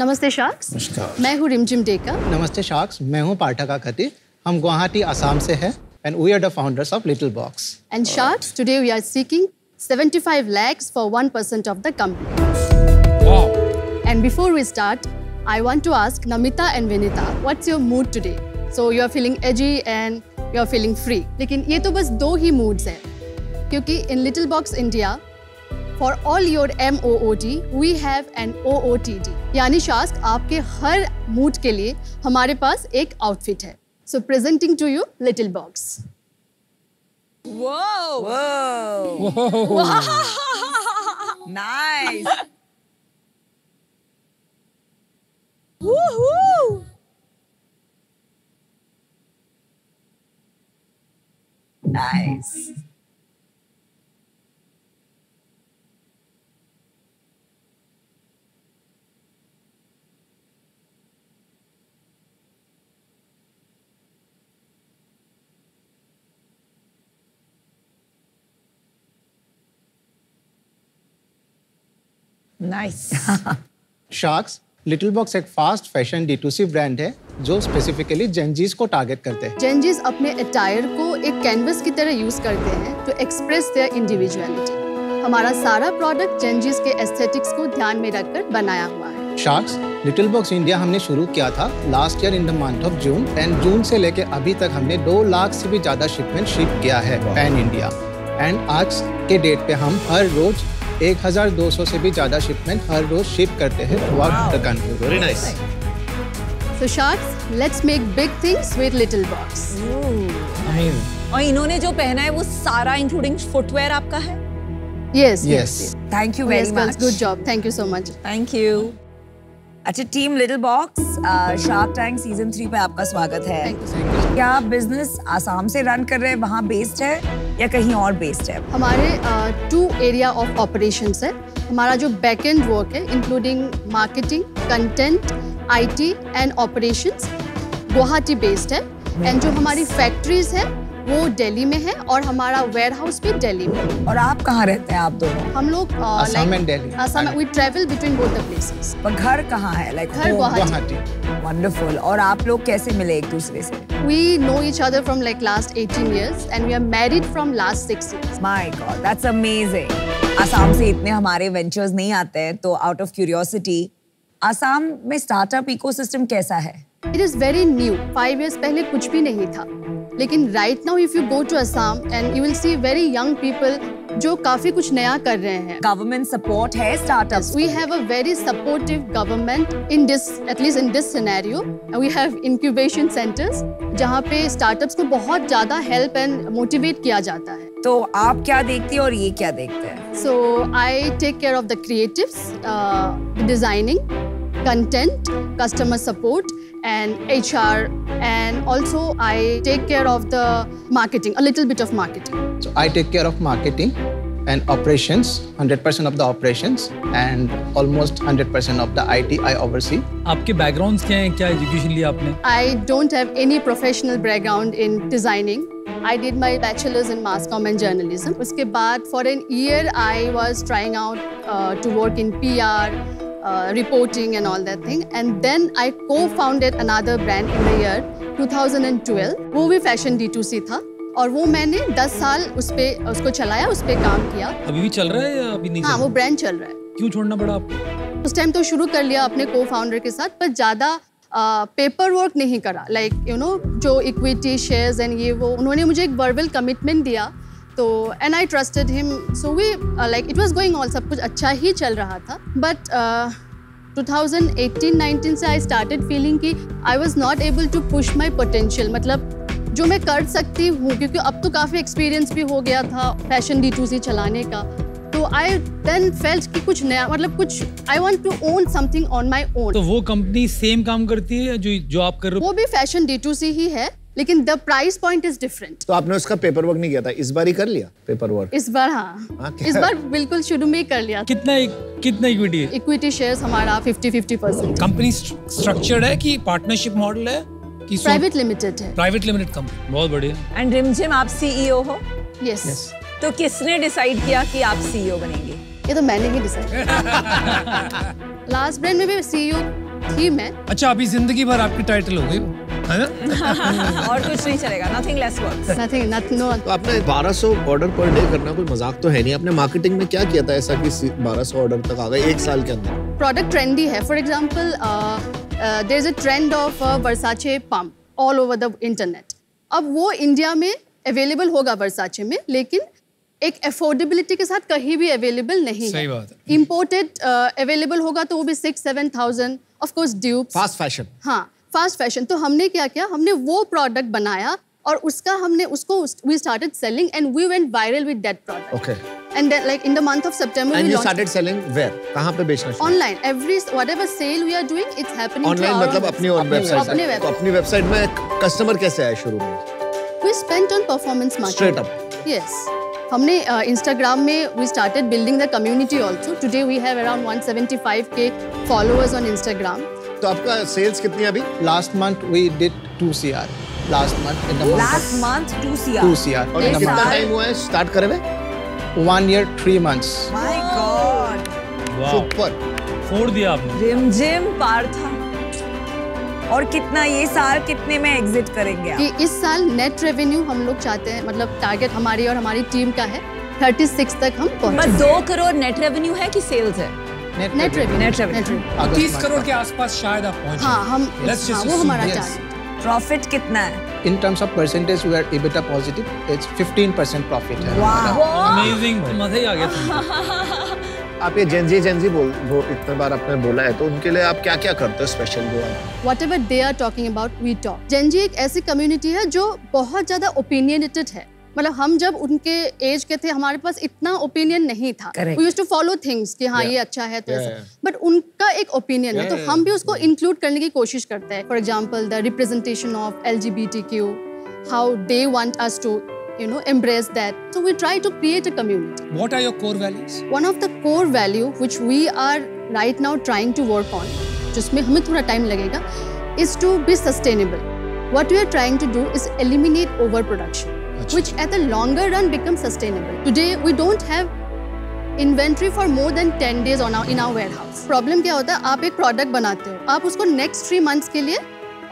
नमस्ते शार्क्स। नमस्कार, मैं हूँ रिमझिम डेका। नमस्ते शार्क्स, मैं हूँ पाठका खती। हम गुवाहाटी असम से हैं and we are the founders of Little Box. And Sharks, today we are seeking 75 lakhs for 1% of the company. Wow! And before we start, I want to ask Namita and Vineeta, what's your mood today? So you are feeling edgy and you are feeling free. लेकिन ये तो बस दो ही moods हैं, क्योंकि in Little Box India, for all your MOOD, we have an OOTD. यानी Sharks, आपके हर mood के लिए हमारे पास एक outfit है. So presenting to you Little Box. Whoa! Whoa! Whoa! Nice. Woohoo! Nice. Nice. Sharks, Little Box एक fast fashion D2C brand है जो specifically जेंजीज को target करते हैं। जेंजीज अपने attire को एक canvas की तरह use करते हैं to express their individuality. हमारा सारा product जेंजीज के aesthetics को ध्यान में रखकर बनाया हुआ है। Sharks, Little Box India हमने शुरू किया था last year in the month of June and June से लेके अभी तक हमने 2 लाख से भी ज्यादा shipment ship किया है pan India and आज के date पे हम हर रोज 1200 से भी ज्यादा शिपमेंट हर रोज शिप करते हैं throughout the country. Very nice. So sharks, let's make big things with little box. Amazing. और इन्होंने जो पहना है वो सारा इंक्लूडिंग फुटवेयर आपका है? Yes yes. Thank you very much. Good job. Thank you so much. Thank you. अच्छा team little box, shark tank season 3 पे आपका स्वागत है। क्या आप बिजनेस आसाम से रन कर रहे हैं, वहाँ बेस्ड है या कहीं और बेस्ड है? हमारे 2 एरिया ऑफ ऑपरेशंस है। हमारा जो बैक एंड वर्क है including marketing, content, IT and operations Guwahati based है एंड जो हमारी फैक्ट्रीज है वो दिल्ली में है और हमारा वेयर हाउस भी दिल्ली में। और आप कहाँ रहते हैं आप दोनों? हम लोग Assam and Delhi. Assam we travel between both the places. पर घर कहाँ है? लाइक घर गुवाहाटी। वंडरफुल। और आप लोग कैसे मिले एक दूसरे से? We know each other from like last 18 years and we are married from last 6 years. My god, that's amazing. Assam से इतने हमारे वेंचर्स नहीं आते हैं, तो आउट ऑफ क्यूरियोसिटी असम में स्टार्टअप इकोसिस्टम कैसा है? It is very new. 5 years पहले कुछ भी नहीं था, लेकिन right now if you go to Assam and you will see very young people जो काफी कुछ नया कर रहे हैं। गवर्नमेंट सपोर्ट है startups? We have a very supportive government in this, at least in this scenario. We have incubation centres जहाँ पे स्टार्टअप्स को बहुत ज्यादा हेल्प एंड मोटिवेट किया जाता है। तो आप क्या देखती है और ये क्या देखते हैं? So I take care of the creatives, designing, content, customer support and HR, and also I take care of the marketing, a little bit of marketing. So I take care of marketing and operations, 100% of the operations and almost 100% of the IT I oversee. आपके backgrounds क्या हैं? क्या education लिया आपने? I don't have any professional background in designing. I did my bachelor's in mass comm and journalism. उसके बाद for an year I was trying out to work in PR. Reporting and all that thing, and then I co-founded another brand in the year 2012. वो भी fashion D2C था और वो मैंने 10 साल उसको चलाया, उस पे काम किया। अभी भी चल रहा है या अभी नहीं? हाँ, वो ब्रांड चल रहा है। क्यों छोड़ना पड़ा आपको? उस टाइम तो शुरू कर लिया अपने co-founder के साथ, पर ज़्यादा पेपर वर्क नहीं करा। लाइक यू नो जो इक्विटी शेयर्स एंड ये वो, उन्होंने मुझे एक वर्बल कमिटमेंट दिया तो and I trusted him, so we like it was going all, सब कुछ अच्छा ही चल रहा था। बट 2018-19 से आई स्टार्टेड फीलिंग कि I was not able to push my potential, मतलब जो मैं कर सकती हूँ, क्योंकि अब तो काफ़ी एक्सपीरियंस भी हो गया था फैशन D2C चलाने का। तो आई देन फेल्ट कि कुछ नया, मतलब कुछ I want to own something on my own. तो वो कंपनी सेम काम करती है जो आप कर रहे हो? वो भी फैशन D2C ही है, लेकिन the price point is different. तो आपने उसका पेपर वर्क नहीं किया था? इस बार ही कर लिया पेपर वर्क? इस बार हाँ, इस बार बिल्कुल शुरू में ही कर लिया। कितना इक्विटी है? इक्विटी शेयर्स हमारा 50-50%। कंपनी स्ट्रक्चर्ड है कि पार्टनरशिप मॉडल है कि प्राइवेट लिमिटेड है? प्राइवेट लिमिटेड कंपनी, बहुत बढ़िया। एंड रिमझिम, आप सीईओ हो? यस। तो किसने डिसाइड किया कि आप सीईओ बनेंगे? ये तो मैंने ही डिसाइड। लास्ट ब्रांड में भी सीईओ थी मैं। अच्छा अभी जिंदगी भर आपकी टाइटल हो गई है ना? और कुछ नहीं चलेगा, nothing less works, nothing, no. तो आपने 1200 ऑर्डर पर डे करना कोई मजाक तो है नहीं। आपने मार्केटिंग में क्या किया था ऐसा कि 1200 ऑर्डर तक आ गए एक साल के अंदर? प्रोडक्ट ट्रेंडी है। For example there is a trend of Versace pump all over the internet. अब वो इंडिया में अवेलेबल होगा वर्साचे में, लेकिन एक अफोर्डेबिलिटी के साथ कहीं भी अवेलेबल नहीं। सही बात है। इम्पोर्टेड अवेलेबल होगा तो वो भी 6-7 thousand, of course dupe, fast fashion. हाँ फास्ट फैशन। तो हमने क्या किया, हमने वो प्रोडक्ट बनाया और उसका हमने उसको we started selling and we went viral with that product. Okay. And like in the month of September we started selling. Where, कहां पे बेचना? Online. Every whatever sale we are doing it's happening online. मतलब अपनी own website. तो अपनी website में customer कैसे आए शुरू में? We spent on performance marketing straight up. Yes, हमने इंस्टाग्राम में we started building the community also. Today we have around 175K followers on Instagram. तो आपका सेल्स कितनी अभी? Last month we did 2 CR। Last month in the month, last month 2 CR। और कितना time हुआ है स्टार्ट करे हुए? 1 year 3 months। My god, super. फोड़ दिया आपने रिमझिम पार्था। और कितना ये साल कितने में एग्जिट करेंगे आप? इस साल नेट रेवेन्यू हम लोग चाहते हैं, मतलब टारगेट हमारी और हमारी टीम का है 36 तक हम पहुंचे। 2 करोड़ नेट रेवेन्यू है कि सेल्स है? नेट रेवेन्यू 30 करोड़ के आसपास शायद आप पहुंचे। हाँ, हम वो हमारा टारगेट। प्रॉफिट कितना है? In terms of percentage we are EBITDA positive, it's 15% profit है। अमेजिंग, मजा ही आ गया। आप ये जेंजी बोल वो इतने बार आपने बोला है, तो उनके लिए आप क्या-क्या करते हो special? Whatever they are talking about, we talk. Gen Z एक ऐसी कम्युनिटी है जो बहुत ज़्यादा opinionated है। मतलब हम जब उनके एज के थे हमारे पास इतना ओपिनियन नहीं था। We used to follow things कि हाँ ये अच्छा है तो ऐसा, बट उनका एक ओपिनियन है तो हम भी उसको इंक्लूड करने की कोशिश करते हैं। For example the representation of LGBTQ, how they want us to embrace that. So we try to create a community. What are your core values? One of the core value which we are right now trying to work on, जिसमें हमें थोड़ा time लगेगा, is to be sustainable. What we are trying to do is eliminate overproduction, which at the longer run becomes sustainable. Today we don't have inventory for more than 10 days in our warehouse. Problem क्या होता है? आप एक product बनाते हो, आप उसको next 3 months के लिए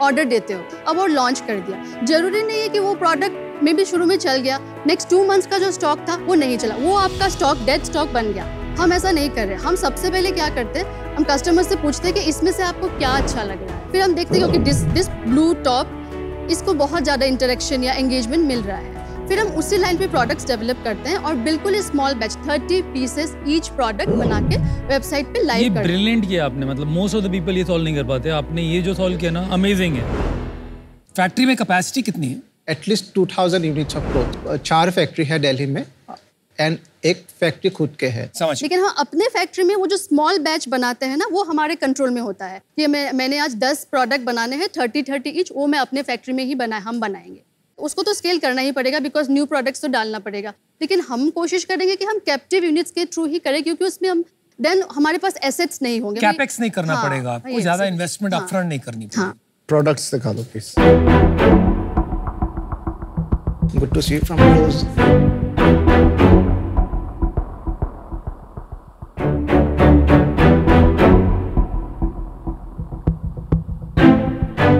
ऑर्डर देते हो, अब और लॉन्च कर दिया। जरूरी नहीं है कि वो प्रोडक्ट में भी शुरू में चल गया, नेक्स्ट 2 months का जो स्टॉक था वो नहीं चला, वो आपका स्टॉक डेड स्टॉक बन गया। हम ऐसा नहीं कर रहे। हम सबसे पहले क्या करते हैं, हम कस्टमर से पूछते हैं कि इसमें से आपको क्या अच्छा लग रहा है। फिर हम देखते हैं कि दिस ब्लू टॉप, इसको बहुत ज़्यादा इंटरेक्शन या एंगेजमेंट मिल रहा है। फिर हम उसी लाइन पे प्रोडक्ट्स डेवलप करते हैं और बिल्कुल small batch 30 pieces each product बना के वेबसाइट पे लाइव करते हैं। ये ब्रिलियंट किया आपने, मतलब मोस्ट ऑफ द पीपल ये सॉल्व नहीं कर पाते। आपने ये जो सॉल्व किया ना, अमेजिंग है। फैक्ट्री में कैपेसिटी कितनी है? At least 2000 units of growth. 4 factory है दिल्ली में एंड 1 फैक्ट्री खुद के है। लेकिन हाँ, अपने फैक्ट्री में वो जो स्मॉल बैच बनाते हैं ना, वो हमारे कंट्रोल में होता है कि मैंने आज 10 प्रोडक्ट बनाने हैं, 30-30 ईच, वो मैं अपने फैक्ट्री में ही हम बनाएंगे। उसको तो स्केल करना ही पड़ेगा बिकॉज न्यू प्रोडक्ट्स तो डालना पड़ेगा, लेकिन हम कोशिश करेंगे कि हम कैप्टिव यूनिट्स के थ्रू ही करें, क्योंकि उसमें हम देन हमारे पास एसेट्स नहीं होंगे। कैपेक्स नहीं करना पड़ेगा आपको, ज़्यादा इन्वेस्टमेंट अपफ्रंट नहीं करनी पड़ेगी। प्रोडक्ट्स दिखा दो please. Good to see you from close.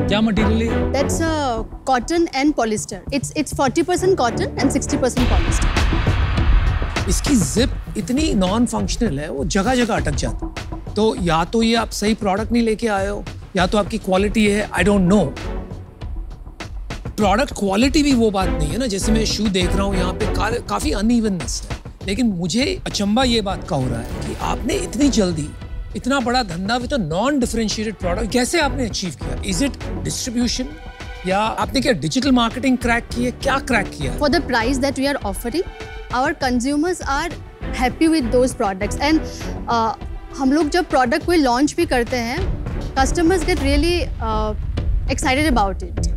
क्या मटेरियल है? That's cotton and polyester. It's 40% cotton and 60% polyester. इसकी zip इतनी non-functional है, वो जगह जगह अटक जाता है। तो या तो ये आप सही प्रोडक्ट नहीं लेके आए हो, या तो आपकी क्वालिटी है, I don't know. Product quality भी वो बात नहीं है ना। जैसे मैं शू देख रहा हूँ यहाँ पे काफ़ी अनइवननेस है, लेकिन मुझे अचंबा ये बात का हो रहा है कि आपने इतनी जल्दी इतना बड़ा धंधा विद नॉन डिफरेंशिएटेड प्रोडक्ट कैसे आपने अचीव किया? इज इट डिस्ट्रीब्यूशन, या आपने क्या डिजिटल मार्केटिंग क्रैक की है? क्या क्रैक किया? For the price that we are offering our consumers are happy with those products. And हम लोग जब प्रोडक्ट कोई लॉन्च भी करते हैं, customers get really excited about it.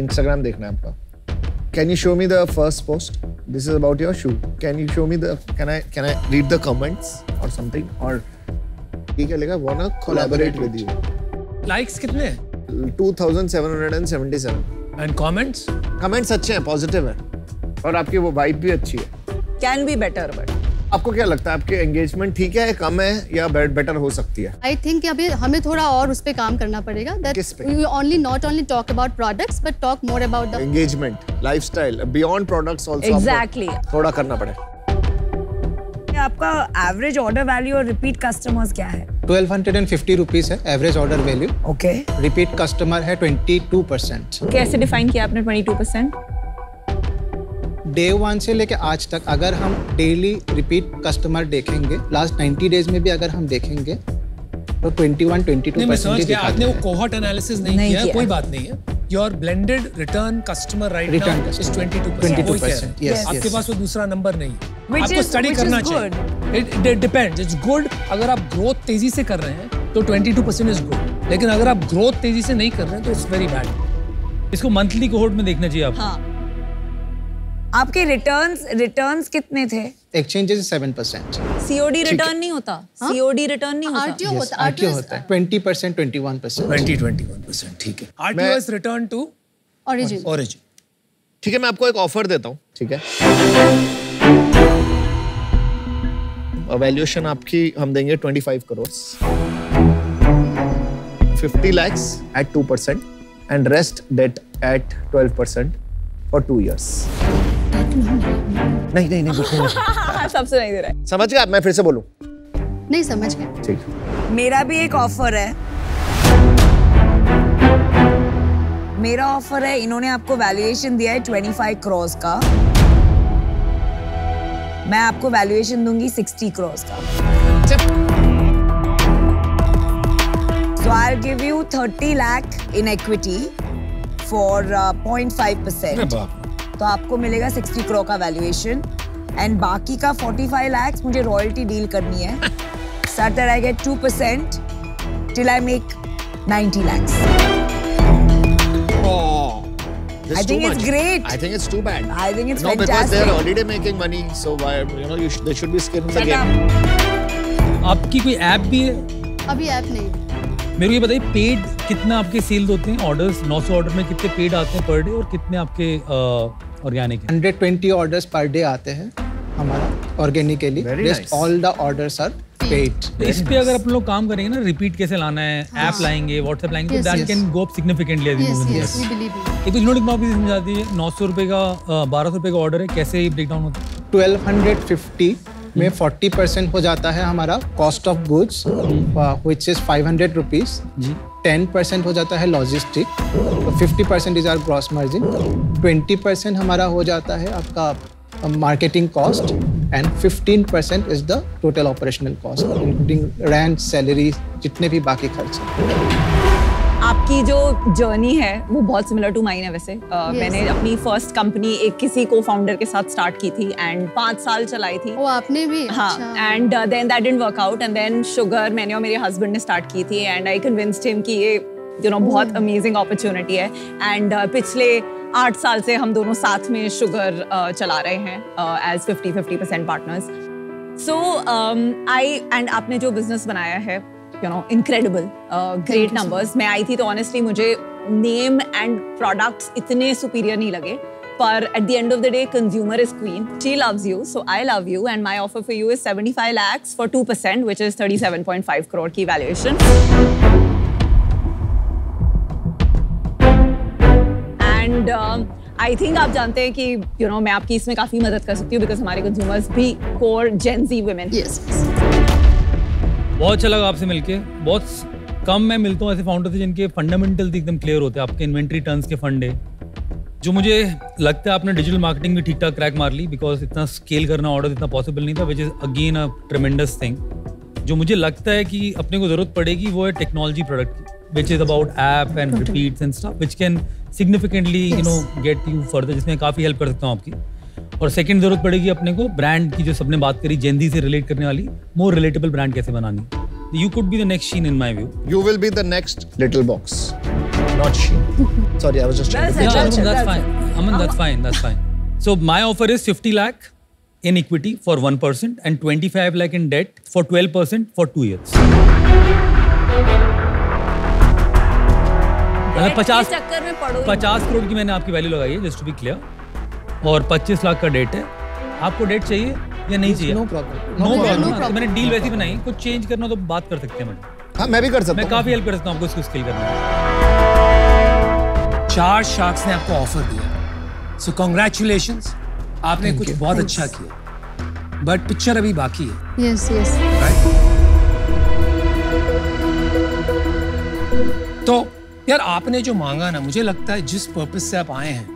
Instagram देखना है आपका। Can you show me the first post? This is about your shoe. Can you show me the? Can I read the comments or something? Or ठीक है लेगा wanna collaborate with you. Likes कितने? 2777. And comments? Comments अच्छे हैं, positive हैं, और आपकी वो vibe भी अच्छी है. Can be better but. आपको क्या लगता है, आपकी एंगेजमेंट ठीक है, कम है या बेटर हो सकती है? आई थिंक अभी हमें थोड़ा और उस पर काम करना पड़ेगा। Only not only talk about products but talk more about the engagement, lifestyle, beyond products also. Exactly, थोड़ा करना पड़ेगा। आपका एवरेज ऑर्डर वैल्यू और रिपीट कस्टमर्स क्या है? 1250 रुपीस है average order value. Okay, repeat customer है 22%। कैसे डिफाइन किया आपने 22%? डे वन से लेके आज तक अगर हम डेली रिपीट कस्टमर देखेंगे, लास्ट 90 डेज में भी अगर हम देखेंगे तो 21-22% आपने वो कोहॉर्ट एनालिसिस नहीं किया, कोई बात नहीं है। Your blended return customer right return now customer is 22%. Yes, आपके पास वो दूसरा नंबर नहीं है, आपको स्टडी करना चाहिए। It depends. It's good. अगर आप ग्रोथ तेजी से कर रहे हैं तो 22% is good. लेकिन अगर आप ग्रोथ तेजी से नहीं कर रहे हैं तो it's very bad. इसको मंथली कोहोर्ट में देखना चाहिए आपको। हाँ। आपके रिटर्न्स कितने थे? एक्सचेंजेस 7%। सीओडी रिटर्न नहीं होता, सीओडी रिटर्न नहीं होता, आरटीओ होता। आरटीओ होता है 20%, 21%। ठीक है, RTO is return to origin. ठीक है, मैं आपको एक ऑफर देता हूँ, ठीक है? वैल्यूएशन आपकी हम देंगे 25 crore, 50 lakh at 2% and rest debt at 12% for 2 years. नहीं सबसे नहीं दे रहा है। समझ गए आप? मैं फिर से बोलूं? नहीं समझ गए। ठीक है, मेरा भी एक ऑफर है। मेरा ऑफर है, इन्होंने आपको वैल्यूएशन दिया है 25 करोड़ का, मैं आपको वैल्यूएशन दूंगी 60 करोड़ का। So I will give you 30 lakh in equity for 0.5%। तो आपको मिलेगा 60 करोड़ का वैल्यूएशन एंड बाकी का 45 लाख मुझे रॉयल्टी डील करनी है। Sir that I get 2% till I make 90 lakh. I think it's great. I think it's too bad. I think it's fantastic. No, because they're already making money, so why, you know, they should be skin in the game. आपकी कोई app भी है? अभी app नहीं। मेरे ये बताइए, paid कितना आपके सेल्स होते हैं? ऑर्डर्स 900 ऑर्डर में कितने पेड आते हैं पर डे और कितने आपके ऑर्गेनिक? 120 ऑर्डर्स पर डे आते हैं हमारा organically. Just all the orders are paid. इस पे अगर अपन लोग काम करेंगे ना, रिपीट कैसे लाना है, ऐप लाएंगे, व्हाट्सएप लाएंगे, that can go up significantly. एक तो इन्होंने माफी समझाती है, 900 रुपये का 1200 रुपये का ऑर्डर है, कैसे ब्रेकडाउन होता है? 1250 में 40% हो जाता है हमारा cost of goods, which is 500 rupees. 10% हो जाता है logistic, 50% is our gross margin, 20% हमारा हो जाता है आपका marketing cost and 15% is the total operational cost including rent, salary, जितने भी बाकी खर्च हैं। आपकी जो जर्नी है वो बहुत सिमिलर टू माइन है वैसे। मैंने अपनी फर्स्ट कंपनी एक किसी को फाउंडर के साथ स्टार्ट की थी एंड 5 साल चलाई थी। वो आपने भी? हाँ। And then that didn't work out and then Sugar मैंने और मेरे हस्बैंड ने स्टार्ट की थी एंड आई कन्विंस्ड हिम कि ये बहुत अमेजिंग अपॉर्चुनिटी है एंड पिछले 8 साल से हम दोनों साथ में शुगर चला रहे हैं as 50-50% partners. So I and आपने जो बिजनेस बनाया है, you know, incredible, great numbers. मैं आई थी तो honestly मुझे name and products इतने superior नहीं लगे, पर at the end of the day consumer is queen. She loves you, so I love you and my offer for you is 75 lakhs for 2% which is 37.5 crore की valuation. And I think आप जानते हैं कि मैं आपकी इसमें काफ़ी मदद कर सकती हूँ बिकॉज हमारे consumers भी core Gen Z women. बहुत अच्छा लगा आपसे मिलके। बहुत कम मैं मिलता हूँ ऐसे फाउंडर से जिनके फंडामेंटल एकदम क्लियर होते हैं। आपके इन्वेंट्री टर्न्स के फंड है, जो मुझे लगता है आपने डिजिटल मार्केटिंग भी ठीक ठाक क्रैक मार ली, बिकॉज इतना स्केल करना ऑर्डर इतना पॉसिबल नहीं था, which is again a tremendous thing. जो मुझे लगता है कि अपने को ज़रूरत पड़ेगी वो है टेक्नोलॉजी प्रोडक्ट की, which is about app and repeats and stuff which can significantly get you further, जिसमें काफ़ी हेल्प कर सकता हूँ आपकी। और सेकंड जरूरत पड़ेगी अपने को ब्रांड की, जो सबने बात करी जेंजी से रिलेट करने वाली, मोर रिलेटेबल ब्रांड कैसे बनानी। You could be the next Shein in my view. You will be the next little box, not Shein. Sorry, I was just Aman, that's fine, that's fine. So my offer is 50 lakh in equity for 1% and 25 lakh in debt for 12% for 2 years। 50 crore की मैंने आपकी value लगाई है, just to be clear, और 25 लाख का date है। आपको date चाहिए या नहीं चाहिए? No problem, no problem. मैंने डील वैसी बनाई, कुछ चेंज करना तो बात कर सकते हैं। मैडम हाँ मैं भी कर सकता हूँ, मैं काफी हेल्प कर सकता हूँ आपको इसको स्किल करना। 4 शार्क्स ने आपको ऑफर दिया, सो कांग्रेचुलेशंस, आपने कुछ बहुत अच्छा किया, बट पिक्चर अभी बाकी है। Yes yes right. तो यार आपने जो मांगा ना, मुझे लगता है जिस पर्पज से आप आए हैं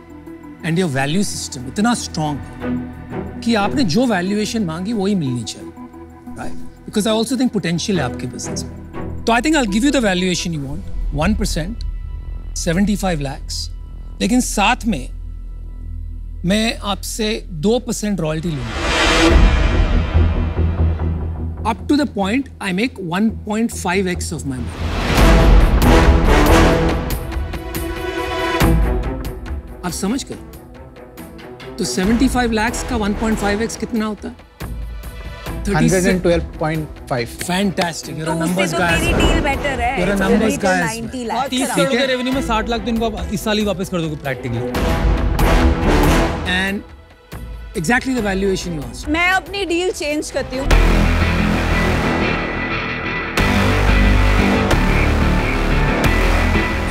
एंड योर वैल्यू सिस्टम इतना स्ट्रांग है कि आपने जो वैल्यूएशन मांगी वही मिलनी चाहिए, right? Because I also think potential है आपके बिजनेस में। तो I think I will give you the valuation you want, 1% 75 lakh, लेकिन साथ में मैं आपसे 2% रॉयल्टी लूंगा, up to the point I make 1.5x of my money. आप समझ कर, तो 75 लाख का 1.5x कितना होता है? 112.5। फैंटास्टिक, मेरा नंबर्स गाइस, मेरी डील बेटर है, मेरा नंबर्स गाइस। 30 करोड़ के रेवेन्यू में 60 लाख तो इनको आप इस साल ही वापस कर दोगे practically, and exactly the valuation you asked. मैं अपनी डील चेंज करती हूं।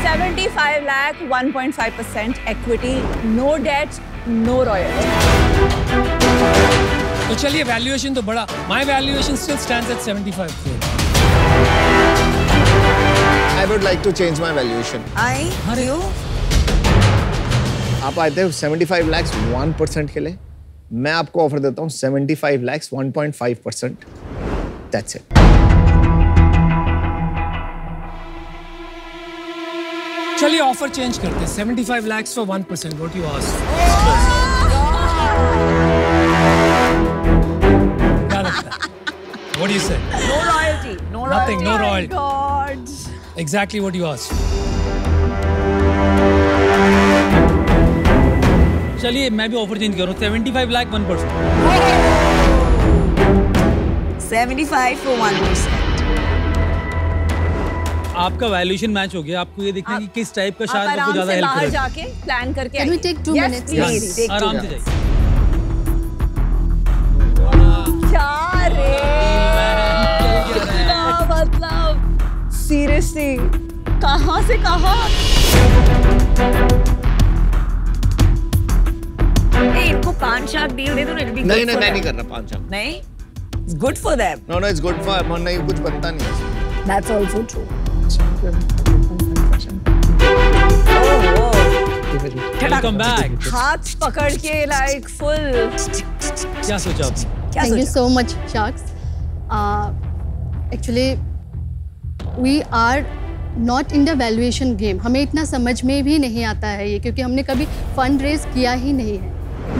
$75 lakh, 1.5% equity, no debt, no royalty. तो चलिए valuation तो बड़ा, my valuation still stands at 75 crore. I would like to change my valuation. I you? आप आए थे 75 lakhs 1% के लिए, मैं आपको ऑफर देता हूँ 75 lakhs 1.5%. That's it. चलिए ऑफर चेंज करते हैं, 75 lakhs for 1%, what you asked. क्या लगता है? What do you say? No royalty, no royalty. Nothing, no royalty. God. Exactly what you asked. चलिए मैं भी ऑफर चेंज करूँ, 75 lakhs 1%. 75 for 1%. आपका वैल्यूएशन मैच हो गया। आपको ये देखना है कि किस टाइप का शार्क आपको ज्यादा हेल्प करेगा। जाके प्लान करके आइए। Yes, आराम से जाइए। क्या रे? कितना मतलब सीरियसली कहाँ से कहाँ? इनको 5 शार्क डील दे दो ना। नहीं नहीं मैं नहीं कर रहा 5 शार्क। नहीं? It's good for them. No no it's good for them. नहीं कुछ पता नहीं। That's also true. Welcome back. हाथ पकड़ के like full. क्या सोचा आपने? Thank you so much, sharks. Actually, we are not in the valuation game. हमें इतना समझ में भी नहीं आता है ये, क्योंकि हमने कभी fund raise किया ही नहीं है.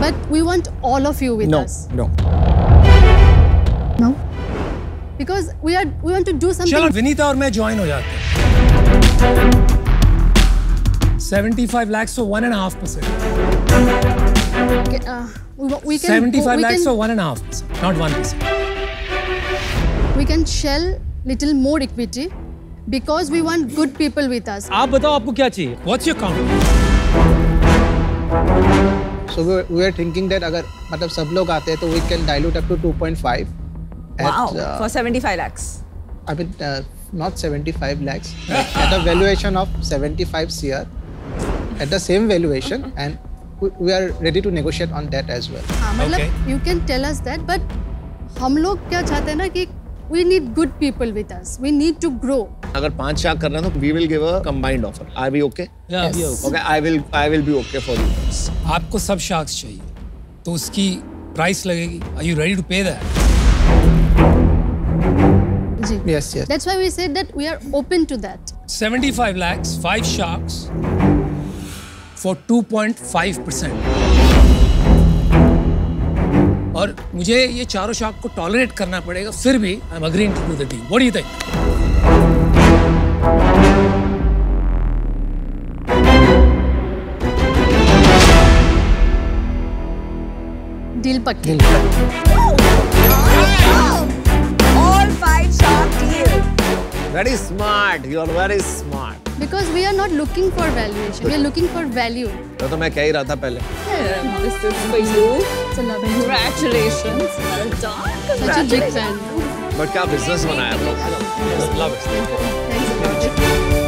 But we want all of you with us. No, no, no. Because we want to do something. चलो विनीता और मैं join हो जाते हैं। 75 lakhs for 1.5%. We can. 75 lakhs for 1.5%, not 1%. We can shell little more equity because we want good people with us. आप बताओ आपको क्या चाहिए? What's your count? So we are thinking that अगर मतलब सब लोग आते हैं तो we can dilute up to 2.5. Wow, for 75 lakhs. I mean, not 75 lakhs. At a valuation of 75 crore, at the same valuation, and we are ready to negotiate on that as well. Okay. You can tell us that, but हम लोग क्या चाहते हैं ना कि we need good people with us. We need to grow. अगर 5 shark करना है तो we will give a combined offer. Are we okay? Yeah, we okay. Okay, I will be okay for you. आपको सब शार्क्स चाहिए, तो उसकी price लगेगी. Are you ready to pay that? Yes, yes. That's why we said that we are open to that. 75 lakhs, 5 sharks for 2.5%. और मुझे ये 4 shark को टॉलरेट करना पड़ेगा, फिर भी I am agreeing to do the deal. What do you think? Deal पक्की. Very smart. You are very smart. because we are not looking for valuation, we are looking for value. तो मैं क्या ही रहा था पहले. This is for you. Congratulations. Well done. Such a big fan. But क्या business बनाया आप लोग? Love it. Thank you.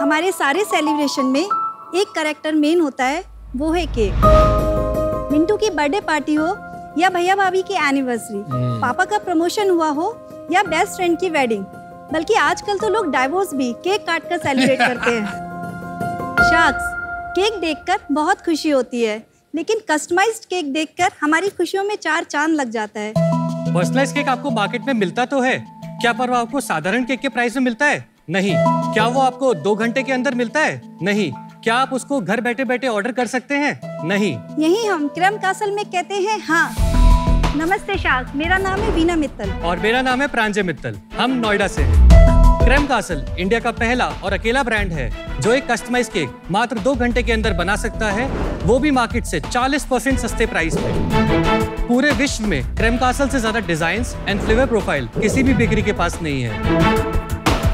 हमारे सारे सेलिब्रेशन में एक कैरेक्टर मेन होता है, वो है केक. मिंटू की बर्थडे पार्टी हो या भैया भाभी की एनिवर्सरी, पापा का प्रमोशन हुआ हो या बेस्ट फ्रेंड की वेडिंग, बल्कि आजकल तो लोग डाइवोर्स भी केक काट कर सेलिब्रेट करते हैं. शाक्स, केक देखकर बहुत खुशी होती है, लेकिन कस्टमाइज्ड केक देखकर हमारी खुशियों में चार चांद लग जाता है. पर्सनलाइज्ड केक आपको मार्केट में मिलता तो है क्या, पर वो आपको साधारण केक के प्राइस में मिलता है? नहीं. क्या वो आपको 2 घंटे के अंदर मिलता है? नहीं. क्या आप उसको घर बैठे बैठे ऑर्डर कर सकते हैं? नहीं. यही हम क्रेम कासल में कहते हैं हाँ. नमस्ते शार्क, मेरा नाम है वीना मित्तल. और मेरा नाम है प्रांजय मित्तल. हम नोएडा से हैं. क्रेम कासल इंडिया का पहला और अकेला ब्रांड है जो एक कस्टमाइज केक मात्र 2 घंटे के अंदर बना सकता है, वो भी मार्केट से 40% सस्ते प्राइस में. पूरे विश्व में क्रेम कासल से ज्यादा डिजाइन एंड फ्लेवर प्रोफाइल किसी भी बेकरी के पास नहीं है.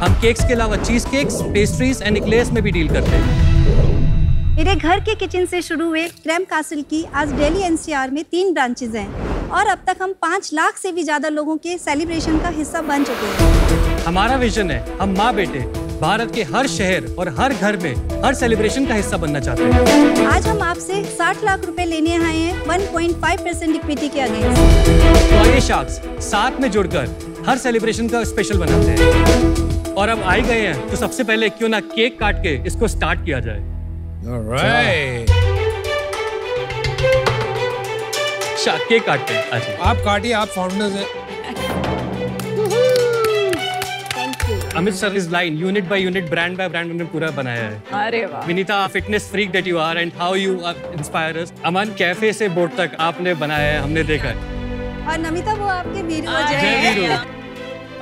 हम केक्स के अलावा चीज केक्स, पेस्ट्रीज एंड इक्लेयर्स में भी डील करते हैं. मेरे घर के किचन से शुरू हुए क्रेम कासल की आज दिल्ली एनसीआर में 3 ब्रांचेज हैं और अब तक हम 5 लाख से भी ज्यादा लोगों के सेलिब्रेशन का हिस्सा बन चुके हैं. हमारा विजन है हम माँ बेटे भारत के हर शहर और हर घर में हर सेलिब्रेशन का हिस्सा बनना चाहते हैं. आज हम आपसे 60 लाख रुपए लेने आए हैं 1.5% इक्विटी के अगेंस्ट. और ये शार्क्स साथ में जुड़कर हर सेलिब्रेशन का स्पेशल बनाते हैं. और अब आए गए हैं तो सबसे पहले क्यों ना केक काट के इसको स्टार्ट किया जाए. ऑलराइट, अच्छा केक काटते हैं. अच्छा आप काटिए, आप फाउंडर्स हैं. अमित सर इस line unit by unit, brand by brand हमने पूरा बनाया है. अरे वाह. Vineeta, fitness freak that you are and how you inspire us. Aman, cafe से बोर्ड तक आपने बनाया है, हमने देखा है. और नमिता, वो आपके वीडियो जय.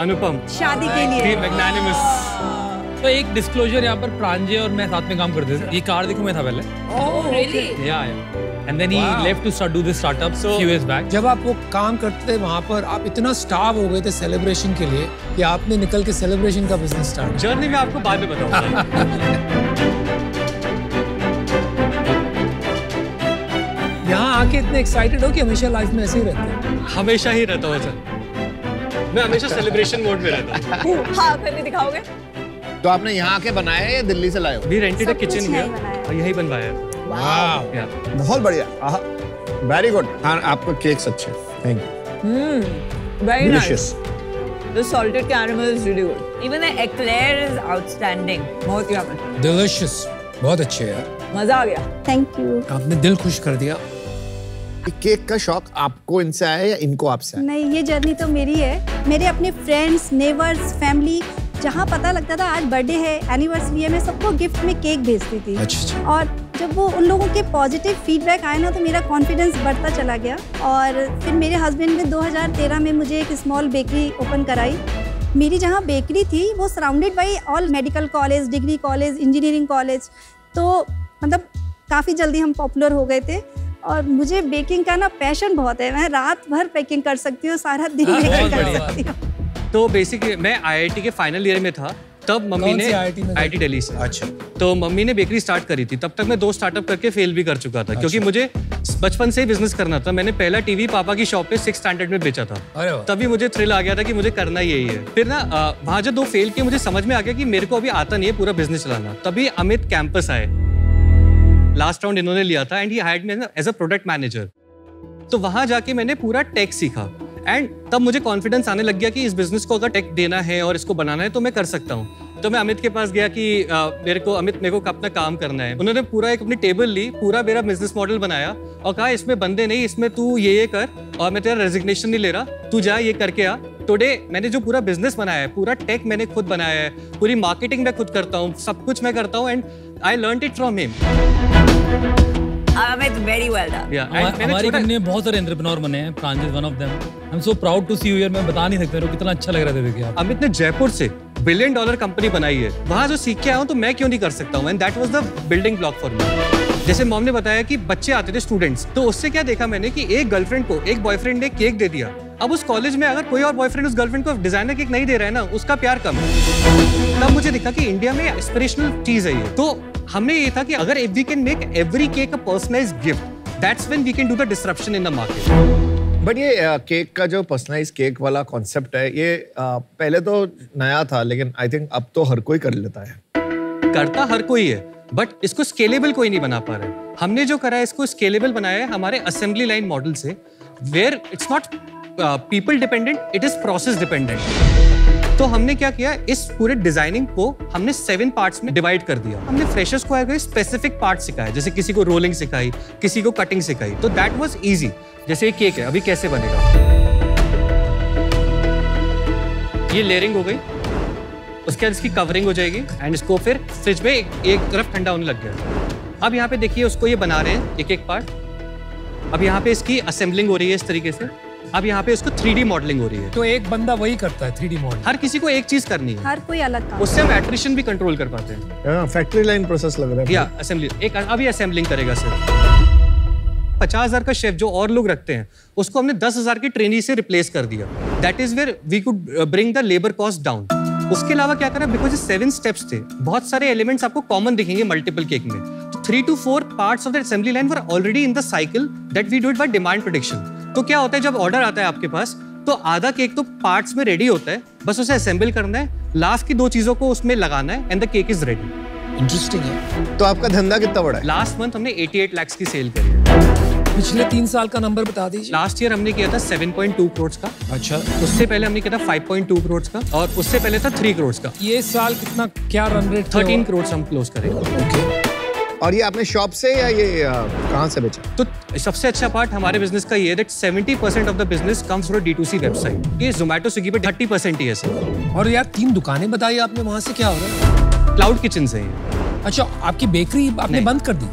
अनुपम, शादी के लिए मैग्नानिमस. तो एक डिस्क्लोजर, यहाँ पर प्रांजय और मैं साथ में काम करते थे. ये कार देखो मैं था पहले. Oh really? Yeah and then he left to do this startup few years back. जब आप वो काम करते थे वहाँ पर आप इतना स्टार्व हो गए थे सेलिब्रेशन के लिए कि आपने निकल के सेलिब्रेशन का बिजनेस स्टार्ट. जर्नी में आपको बाद में बताऊंगा. यहाँ आके इतने एक्साइटेड हो कि हमेशा लाइफ में ऐसे ही रहते हैं? हमेशा ही रहता हूँ सर, मैं हमेशा सेलिब्रेशन मोड में रहता हूँ. हाँ, फिर भी दिखाओगे? तो आपने यहाँ के बनाया या दिल्ली से लाए हो? We rented a kitchen here और यही बनवाया है. वाह, बहुत बढ़िया. Very good. आपका केक्स अच्छे. Thank you. Very nice. The salted caramel is really good. Even the eclair is outstanding. बहुत ही आम. Delicious. बहुत अच्छे यार. मजा आ गया. Thank you. आपने दिल खुश कर दिया. केक का शौक आपको इनसे आया या इनको आपसे आया? नहीं, ये जर्नी तो मेरी है. मेरे अपने फ्रेंड्स, नेबर्स, फैमिली, जहाँ पता लगता था आज बर्थडे है, एनिवर्सरी है, मैं सबको गिफ्ट में केक भेजती थी. अच्छा. और जब वो उन लोगों के पॉजिटिव फीडबैक आए ना, तो मेरा कॉन्फिडेंस बढ़ता चला गया. और फिर मेरे हस्बैंड ने 2013 में मुझे एक स्मॉल बेकरी ओपन कराई. मेरी जहाँ बेकरी थी वो surrounded by all medical college, degree college, engineering college, तो मतलब काफ़ी जल्दी हम पॉपुलर हो गए थे. और मुझे बेकिंग का ना पैशन बहुत है. मैं रात भर बेकिंग कर सकती हूँ, सारा दिन बेकिंग कर सकती हूँ. तो बेसिकली मैं IIT के फाइनल ईयर में था तब मम्मी ने IIT दिल्ली से. अच्छा. तो मम्मी ने बेकरी स्टार्ट करी थी. तब तक मैं 2 स्टार्टअप करके फेल भी कर चुका था. अच्छा. क्योंकि मुझे बचपन से ही बिजनेस करना था. मैंने पहला टीवी पापा की शॉप पे 6th स्टैंडर्ड में बेचा था. तभी मुझे थ्रिल आ गया था कि मुझे करना यही है. फिर ना वहाँ जो 2 फेल किए, मुझे समझ में आ गया कि मेरे को अभी आता नहीं है पूरा बिजनेस चलाना. तभी अमित कैंपस आए, लास्ट राउंड इन्होंने लिया था, and he hired me as a product manager. तो वहाँ जाके मैंने पूरा टेक सीखा एंड तब मुझे कॉन्फिडेंस आने लग गया कि इस बिजनेस को अगर टेक देना है और इसको बनाना है तो मैं कर सकता हूँ. तो मैं अमित के पास गया कि मेरे को अपना काम करना है. उन्होंने पूरा एक अपनी टेबल ली, पूरा मेरा बिजनेस मॉडल बनाया और कहा इसमें बंदे नहीं, इसमें तू ये कर, और मैं तेरा रेजिग्नेशन नहीं ले रहा, तू जा ये करके आ. टुडे मैंने जो पूरा बिजनेस बनाया है, पूरा टेक मैंने खुद बनाया है, पूरी मार्केटिंग मैं खुद करता हूँ, सब कुछ मैं करता हूँ and I learned it from him. Amit, very well done. Yeah, हमारी कंपनी में बहुत सारे एंटरप्रेन्योर बने हैं, Pranjay one of them. I am so proud to see you here. मैं बता नहीं सकता कितना अच्छा लग रहा था देखिए आप। अमित ने जयपुर से $1 बिलियन कंपनी बनाई है, वहाँ जो सीख के आया हूँ तो मैं क्यों नहीं कर सकता हूँ। And that was the building block for me. जैसे मॉम ने बताया कि बच्चे आते थे स्टूडेंट्स, तो उससे क्या देखा मैंने कि एक गर्लफ्रेंड को एक बॉयफ्रेंड ने केक दे दिया। अब उस कॉलेज में अगर कोई और बॉयफ्रेंड उस गर्लफ्रेंड को डिजाइनर केक नहीं दे रहा है ना, उसका प्यार कम है। तब मुझे दिखा कि इंडिया में इंस्पिरेशनल चीज है ये। तो हमें ये था कि अगर we can make every cake a personalised gift, that's when we can do the disruption in the market. But ये केक का जो पर्सनलाइज केक वाला कॉन्सेप्ट है, ये पहले तो नया था, लेकिन आई थिंक अब तो हर कोई कर लेता है। करता हर कोई है, बट इसको स्केलेबल कोई नहीं बना पा रहा है। हमने जो करा है इसको स्केलेबल बनाया है हमारे असेंबली लाइन मॉडल से, where it's not people dependent, it is process dependent. तो हमने क्या किया, इस पूरे डिजाइनिंग को हमने 7 पार्ट्स में डिवाइड कर दिया। हमने फ्रेशर्स को आगे स्पेसिफिक पार्ट सिखाए, जैसे किसी को रोलिंग सिखाई, किसी को कटिंग सिखाई, तो दैट वाज इजी। जैसे ये केक है, अभी कैसे बनेगा, ये लेयरिंग हो गई, उसके बाद इसकी कवरिंग हो जाएगी एंड इसको फिर फ्रिज में एक तरफ ठंडा होने लग गया। अब यहाँ पे देखिए उसको ये बना रहे हैं एक एक पार्ट। अब यहाँ पे इसकी असेंबलिंग हो रही है इस तरीके से। अब यहाँ पे इसको 3D मॉडलिंग हो रही है। तो एक बंदा वही करता है 3D मॉडल। हर किसी को एक चीज करनी है, हर कोई अलग काम। उससे हम एट्रिशन भी कंट्रोल कर पाते हैं। फैक्ट्री लाइन प्रोसेस लग रहा है। या असेंबली एक अभी असेंबलिंग करेगा सर। 50,000 का शेफ जो और लोग रखते हैं, उसको हमने 10,000 की ट्रेनी से रिप्लेस कर दिया। That is where we could bring the labour cost down. उसके अलावा क्या करा, बिकॉज 7 स्टेप्स थे, बहुत सारे एलिमेंट्स आपको कॉमन दिखेंगे मल्टीपल केक में। 3 to 4 parts of the assembly line were already in the cycle that we do it by demand prediction. तो क्या होता है, जब ऑर्डर आता है आपके पास, तो आधा केक तो पार्ट्स में रेडी होता है, बस उसे असेंबल करना है, लास्ट की 2 चीजों को उसमें लगाना है and the cake is ready. Interesting है। तो आपका धंधा कितना बड़ा है? लास्ट मंथ हमने 88 लाख की सेल करी है। पिछले 3 साल का नंबर बता दीजिए। लास्ट ईयर हमने किया था 7.2 करोड़ का। अच्छा। उससे पहले हमने किया था 5.2 करोड़ का, और उससे पहले था 3 करोड़ का। ये साल कितना क्या रन रेट? 13 करोड़ हम क्लोज करेंगे। ओके। और ये आपने शॉप से या ये कहाँ से बेचा? तो सबसे अच्छा पार्ट हमारे बिजनेस का ये है that 70% of the business comes from D2C website. ये Zomato स्विगी पे 30% ही है। और यार 3 दुकानें बताई आपने, वहाँ से क्या हो रहा? क्लाउड किचन से। अच्छा, आपकी बेकरी आपने बंद कर दी?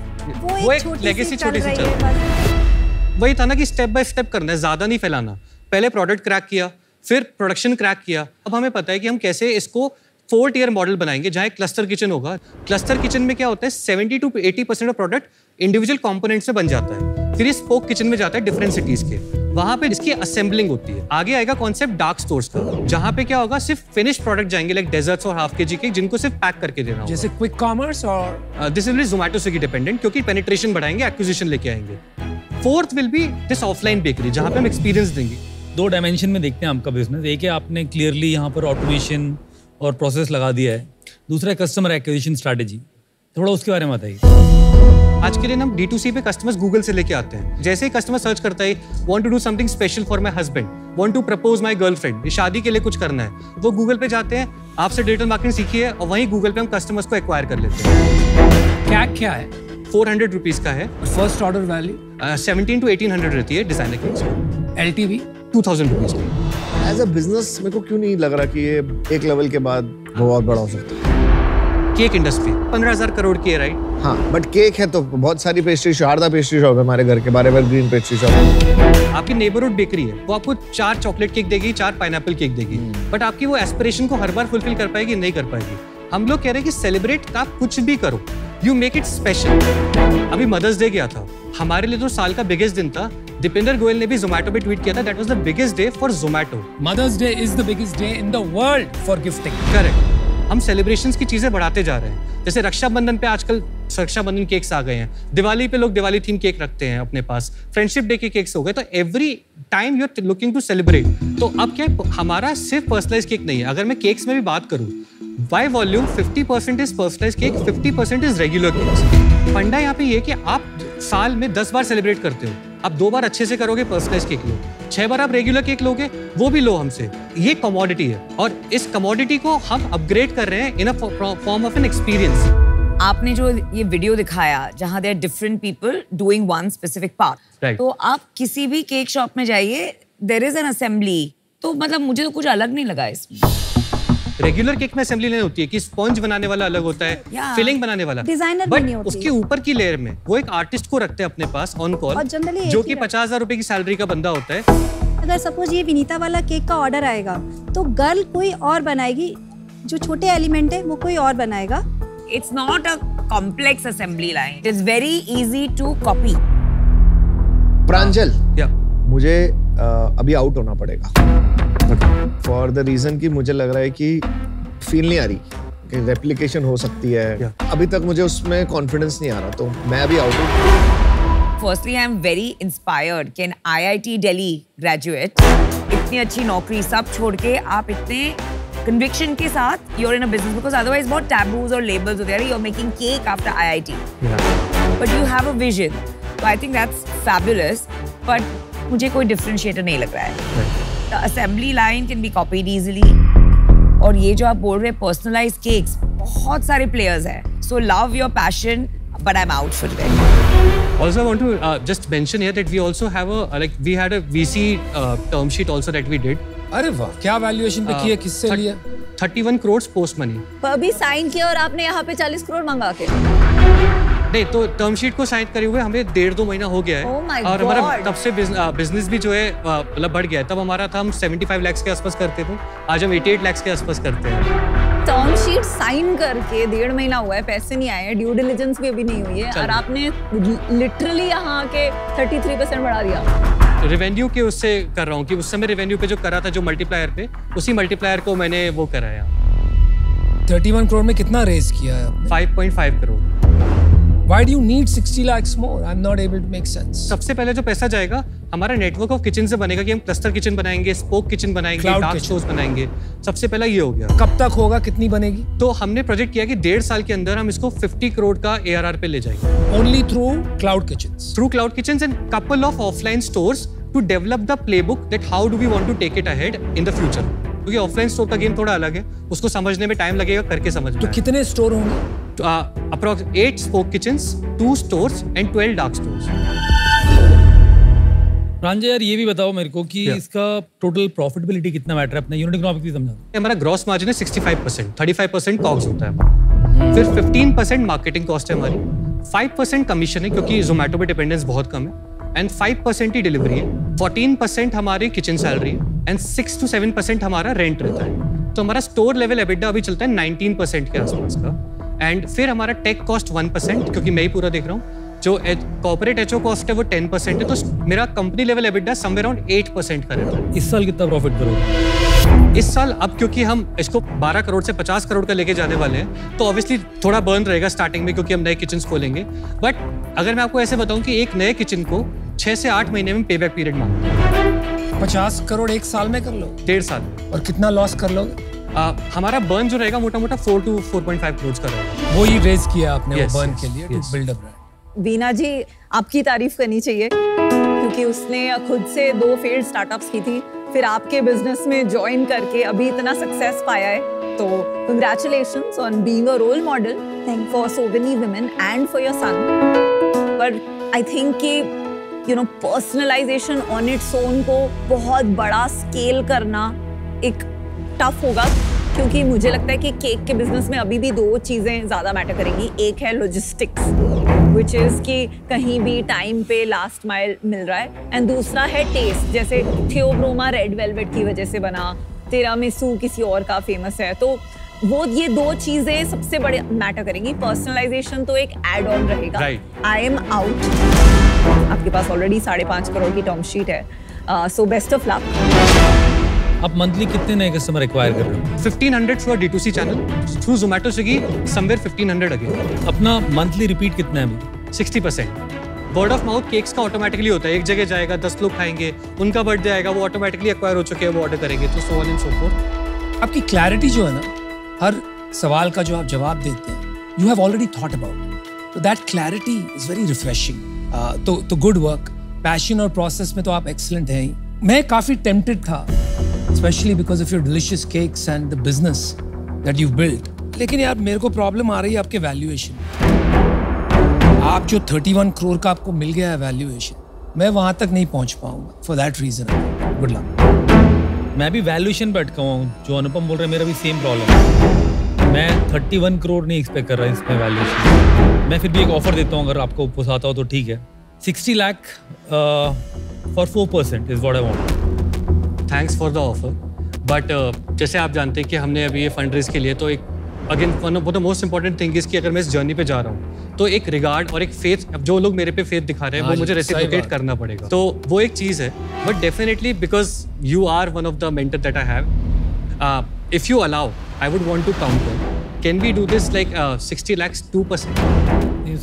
वो एक लेगेसी छोटी सी चल। वही था ना कि स्टेप बाय स्टेप करना है, ज़्यादा नहीं फैलाना। पहले प्रोडक्ट क्रैक किया, फिर प्रोडक्शन क्रैक किया। अब हमें पता है कि हम कैसे इसको 4 tier मॉडल बनाएंगे, जहाँ एक क्लस्टर किचन होगा। क्लस्टर किचन में क्या होता है, 70 to 80% of product individual components में बन जाता है। फिर ये स्पोक किचन में जाता है डिफरेंट सिटीज के, वहाँ पे इसकी असेंबलिंग होती है। आगे आएगा कॉन्सेप्ट डार्क स्टोर्स का, जहाँ पे क्या होगा, सिर्फ फिनिश्ड प्रोडक्ट जाएंगे, लाइक डेजर्ट्स और हाफ केजी केक, जिनको सिर्फ पैक करके देना होगा। जैसे क्विक कॉमर्स और this is Zomato Swiggy dependent, क्योंकि पेनिट्रेशन बढ़ाएंगे, एक्विजिशन लेके आएंगे। 4th will be this offline bakery, जहाँ पे हम एक्सपीरियंस देंगे। 2 डायमेंशन में देखते हैं आपका बिजनेस। एक है आपने क्लियरली यहाँ पर ऑटोमेशन और प्रोसेस लगा दिया है, दूसरा है कस्टमर एक्विजिशन स्ट्रैटेजी। थोड़ा उसके बारे में बताइए। आज के दिन हम D2C पे कस्टमर्स गूगल से लेके आते हैं। जैसे ही कस्टमर सर्च करता है, want to do something special for my husband, want to propose my girlfriend, शादी के लिए कुछ करना है, वो गूगल पे जाते हैं। आपसे डिजिटल मार्केटिंग सीखी है और वहीं गूगल पे हम कस्टमर्स को एक्वायर कर लेते हैं। क्या क्या है? 400 रुपीस का है। फर्स्ट ऑर्डर वैल्यू 17 to 1800 रहती है डिजाइनर केक्स। LTV 2000 रुपीस की। एज अ बिजनेस मेरे को क्यों नहीं लग रहा कि ये एक लेवल के बाद बहुत बड़ा हो सकता है। केक इंडस्ट्री 15,000 करोड़ की है, राइट? हाँ, बट केक है तो बहुत सारी pastry shop, Sharda pastry shop है हमारे घर के बारे में, ग्रीन पेस्ट्री शॉप। आपकी नेबरहुड बेकरी है, वो आपको 4 चॉकलेट केक देगी, 4 पाइनएप्पल केक देगी, बट आपकी वो एस्पिरेशन को हर बार फुलफिल कर पाएगी? नहीं कर पाएगी। हम लोग कह रहे हैं कि सेलिब्रेट, आप कुछ भी करो, यू मेक इट स्पेशल। अभी मदर्स डे गया था, हमारे लिए तो साल का बिगेस्ट दिन था। दीपिंदर गोयल ने भी Zomato पे ट्वीट किया था, that was the biggest day for Zomato। Mother's day is the biggest day in the world for gifting. Correct. हम सेलिब्रेशंस की चीजें बढ़ाते जा रहे हैं, जैसे रक्षाबंधन पे आजकल रक्षाबंधन केक्स आ गए हैं, दिवाली पे लोग दिवाली थीम केक रखते हैं अपने पास, फ्रेंडशिप डे के केक्स हो गए। तो every time you are looking to celebrate. तो अब क्या हमारा सिर्फ पर्सनलाइज केक नहीं है। अगर मैं केक्स में भी बात करूँ, by volume 50% is personalise cake, 50% is regular cakes. फंडा यहाँ पे ये कि आप साल में 10 बार सेलिब्रेट करते हो, आप 2 बार अच्छे से करोगे पर्सनलाइज केक लो, 6 बार आप रेगुलर केक लोगे, वो भी लो हमसे। ये कमोडिटी है और इस कमोडिटी को हम अपग्रेड कर रहे हैं in a form of an experience. आपने जो ये वीडियो दिखाया जहाँ there different people doing one specific part, तो आप किसी भी केक शॉप में जाइए, देयर इज एन असेंबली तो मतलब मुझे तो कुछ अलग नहीं लगा इसमें। रेगुलर केक में असेंबली लाइन होती है कि स्पंज बनाने वाला अलग होता है, फिलिंग बनाने वाला, डिजाइनर भी नहीं होती। उसके ऊपर की लेयर में वो एक आर्टिस्ट को रखते हैं अपने पास ऑन कॉल, जो कि 50,000 रुपए की सैलरी का बंदा होता है। अगर सपोज ये विनीता वाला केक का ऑर्डर आएगा तो गर्ल कोई और बनाएगी, जो छोटे एलिमेंट है वो कोई और बनाएगा। It's not a complex assembly line, it is very easy to copy. Pranjal, मुझे अभी आउट होना पड़ेगा फॉर द रीजन कि मुझे लग रहा है कि फील नहीं आ रही कि रेप्लिकेशन हो सकती है। अभी तक मुझे उसमें कॉन्फिडेंस नहीं आ रहा, तो मैं अभी आउट हूँ। Firstly I am very inspired कि एन IIT दिल्ली ग्रेजुएट इतनी अच्छी नौकरी सब छोड़ के आप इतने conviction के साथ you're in a business, because otherwise बहुत taboos और labels होते हैं। You're making cake after IIT, but you have a vision, so I think that's fabulous. But मुझे कोई differentiator नहीं लग रहा है। The assembly line can be copied easily, और ये जो आप बोल रहे personalized cakes, बहुत सारे players हैं। So love your passion, but I'm out for today. Also, I want to just mention here that we also have a like we had a VC term sheet also that we did. अरे वाह, क्या valuation पे किया, किससे लिया? 31 crores post money. पर अभी sign किया और आपने यहाँ पे 40 crore मांगा के? नहीं, तो term sheet को sign करे हुए हमें 1.5-2 महीना हो गया है। Oh my God. और हमारा तब से business भी जो है मतलब बढ़ गया है। तब हमारा था, हम 75 lakhs के आसपास करते थे, आज हम 88 lakhs के आसपास करते हैं। टर्म शीट साइन करके 1.5 महीना हुआ है, पैसे नहीं आए हैं, ड्यू डिलिजेंस भी अभी नहीं हुई है, और आपने लिटरली यहाँ के 33% बढ़ा दिया रेवेन्यू के। उससे कर रहा हूँ कि उस समय रेवेन्यू पे जो करा था, जो मल्टीप्लायर पे, उसी मल्टीप्लायर को मैंने वो कराया। 31 करोड़ में कितना रेज किया है आपने? 5.5 crore. Why do you need 60 lakh more? I am not able to make sense. सबसे पहले जो पैसा जाएगा हमारा नेटवर्क ऑफ किचन से बनेगा कि हम क्लस्टर किचन बनाएंगे, स्पोक किचन बनाएंगे, डार्क शोज बनाएंगे। सबसे पहला ये हो गया। कब तक होगा, कितनी बनेगी? तो हमने प्रोजेक्ट किया कि 1.5 साल के अंदर हम इसको 50 करोड़ का ARR पे ले जाएंगे। Only through cloud kitchens. Through cloud kitchens and couple of offline stores to develop the playbook that how do we want to take it ahead in the future. क्योंकि ऑफलाइन स्टोर का game थोड़ा अलग है, उसको समझने में time लगेगा, करके समझ में। तो कितने स्टोर होंगे? Approx 8 spoke kitchens, 2 stores and 12 dark stores. Pranjay यार, ये भी बताओ मेरे को कि इसका टोटल प्रॉफिटेबिलिटी कितना मैटर है? अपने यूनिट इकोनॉमिक्स भी समझा दो। हमारा ग्रॉस मार्जिन है 65%, 35% कॉग्स होता है, फिर 15% मार्केटिंग कॉस्ट है हमारी, 5% कमीशन है क्योंकि Zomato पे डिपेंडेंस बहुत कम है, एंड 5% ही डिलीवरी है, 14% हमारी किचन सैलरी है, एंड 6 to 7% हमारा रेंट रहता है। तो हमारा स्टोर लेवल एबिडा अभी चलता है 19% के आसपास का, एंड फिर हमारा टेक कॉस्ट 1% क्योंकि मैं ही पूरा देख रहा हूँ। जो कॉर्पोरेट एचओ कॉस्ट है वो 10% है, तो मेरा company level EBITDA somewhere around 8% का रहता है। इस साल कितना प्रॉफिट करोगे? इस साल अब क्योंकि हम इसको 12 करोड़ से 50 करोड़ का लेके जाने वाले हैं, तो ऑब्वियसली थोड़ा बर्न रहेगा स्टार्टिंग में क्योंकि हम नए किचन्स खोलेंगे। बट अगर मैं आपको ऐसे बताऊं कि एक नए किचन को 6 से 8 महीने में पेबैक पीरियड मांगता है। 50 करोड़ 1 साल में कर लो? 1.5 साल। और कितना लॉस कर लोगे? हमारा बर्न जो रहेगा मोटा मोटा 4 to 4.5 करोड़ का रहेगा। वो ही रेज किया आपने बर्न के लिए to build up. Veena ji, आपकी तारीफ करनी चाहिए क्योंकि उसने खुद से 2 फेल्ड स्टार्टअप्स की थी, फिर आपके बिजनेस में ज्वाइन करके अभी इतना सक्सेस पाया है। तो congratulations on being a role model thank for so many women and for your son. But I think कि you know personalisation on its own को बहुत बड़ा स्केल करना एक टफ होगा, क्योंकि मुझे लगता है कि केक के बिजनेस में अभी भी 2 चीज़ें ज़्यादा मैटर करेंगी। एक है लॉजिस्टिक्स, विच इज़ कि कहीं भी टाइम पे लास्ट माइल मिल रहा है, एंड दूसरा है टेस्ट, जैसे थियोब्रोमा रेड वेलवेट की वजह से बना, तिरामिसू किसी और का फेमस है। तो वो ये 2 चीज़ें सबसे बड़े मैटर करेंगी, पर्सनलाइजेशन तो एक एड ऑन रहेगा। I am out. आपके पास ऑलरेडी 5.5 करोड़ की टर्म शीट है, सो बेस्ट ऑफ लक। आप मंथली कितने नए कस्टमर एक्वायर कर रहे हो? 1500 through D2C channel, through Zomato Swiggy somewhere 1500 again. अपना मंथली रिपीट कितना है अभी? 60%। वर्ड ऑफ माउथ केक्स का ऑटोमेटिकली होता है, एक जगह जाएगा, 10 लोग खाएंगे, उनका बर्थडे आएगा, वो ऑटोमेटिकली एक्वायर हो चुके हैं, वो ऑर्डर करेंगे, तो so on and so forth. आपकी क्लैरिटी जो है ना, हर सवाल का जो आप जवाब देते हैं, you have already thought about, तो that clarity is very refreshing. तो गुड वर्क। पैशन और प्रोसेस में तो आप एक्सेलेंट हैं ही। मैं काफ़ी टेम्प्टेड था, especially because of your delicious cakes and the business that you've built. लेकिन यार, मेरे को प्रॉब्लम आ रही है आपके वैल्यूएशन। आप जो 31 करोड़ का आपको मिल गया है वैल्यूएशन, मैं वहाँ तक नहीं पहुँच पाऊँगा for that reason. Good luck. मैं भी वैल्यूएशन पे अटका हुआ हूँ। जो अनुपम बोल रहे हैं मेरा भी सेम प्रॉब्लम है। मैं 31 करोड़ नहीं एक्सपेक्ट कर रहा हूँ इसमें वैल्यूएशन। मैं फिर भी एक ऑफर देता हूँ, अगर आपको पोसाता हो तो ठीक है। 60 lakh for 4% is what I want. Thanks for the offer, but जैसे आप जानते हैं कि हमने अभी ये फंड रेज के लिए तो एक again one of the most important thing is कि अगर मैं इस जर्नी पे जा रहा हूँ तो एक रिगार्ड और एक फेथ, अब जो लोग मेरे पे फेथ दिखा रहे हैं वो मुझे रेसिप्रोकेट करना पड़ेगा, तो वो एक चीज़ है। But definitely because you are one of the mentor that I have, if you allow I would want to count, can we do this like 60 lakh 2%?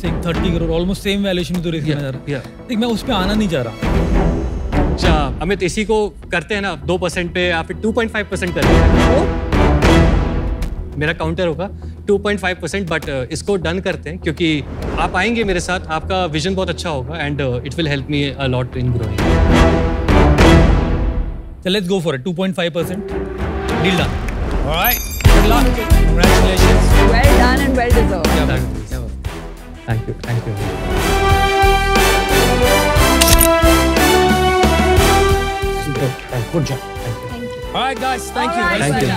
30 crore almost same valuation तो रिस्क में जा रहा है, मैं उस पर आना नहीं चाह रहा। अच्छा अमित, इसी को करते हैं ना 2% पे या फिर 2.5% करते हैं। मेरा काउंटर होगा 2.5%, बट इसको डन करते हैं क्योंकि आप आएंगे मेरे साथ, आपका विजन बहुत अच्छा होगा and it will help me a lot in growing. So let's go for it, 2.5% deal done. Alright, good luck, congratulations, well done and well deserve. Thank you, thank you. Super, good job, thank you. Alright guys, thank you, thank you.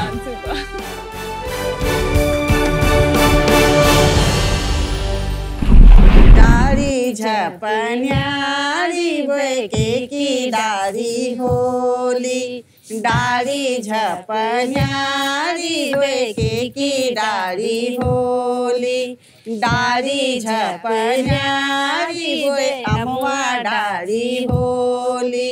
झपन्यारी बेके की दाढ़ी होली, दाढ़ी झपन्यारी बेके की दाढ़ी होली, दाढ़ी झपन्यारी बे अम्मा दाढ़ी होली,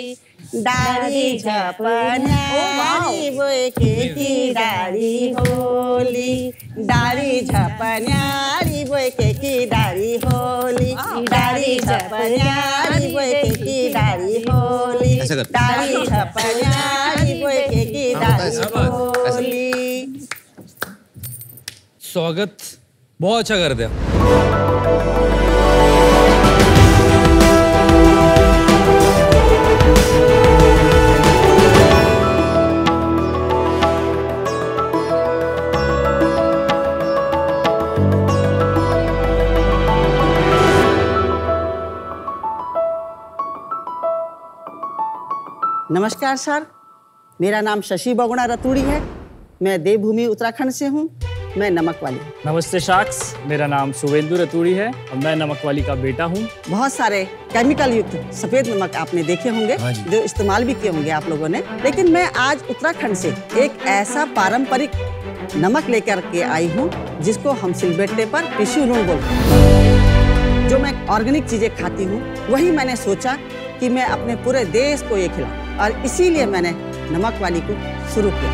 दाढ़ी झपन्यारी बेके की दाढ़ी होली, दाढ़ी झपन्यारी बेके की दाढ़ी होली, दाढ़ी झपन्यारी बेके की दाढ़ी होली, दाढ़ी झपन्यारी बेके की दाढ़ी होली। स्वागत बहुत अच्छा कर दिया। नमस्कार सर, मेरा नाम शशि बहुगुणा रतूड़ी है, मैं देवभूमि उत्तराखंड से हूँ, मैं नमक वाली। नमस्ते शाक्स, मेरा नाम शुभेंदु रतूड़ी है और मैं नमक वाली का बेटा हूँ। बहुत सारे केमिकल युक्त सफेद नमक आपने देखे होंगे, जो इस्तेमाल भी किए होंगे आप लोगों ने, लेकिन मैं आज उत्तराखंड से एक ऐसा पारंपरिक नमक लेकर के आई हूँ जिसको हम सिलबट्टे पर पिस्यू लून बोलते हैं। जो मैं ऑर्गेनिक चीजें खाती हूँ, वही मैंने सोचा कि मैं अपने पूरे देश को ये खिलाऊँ और इसीलिए मैंने नमक वाली को शुरू किया।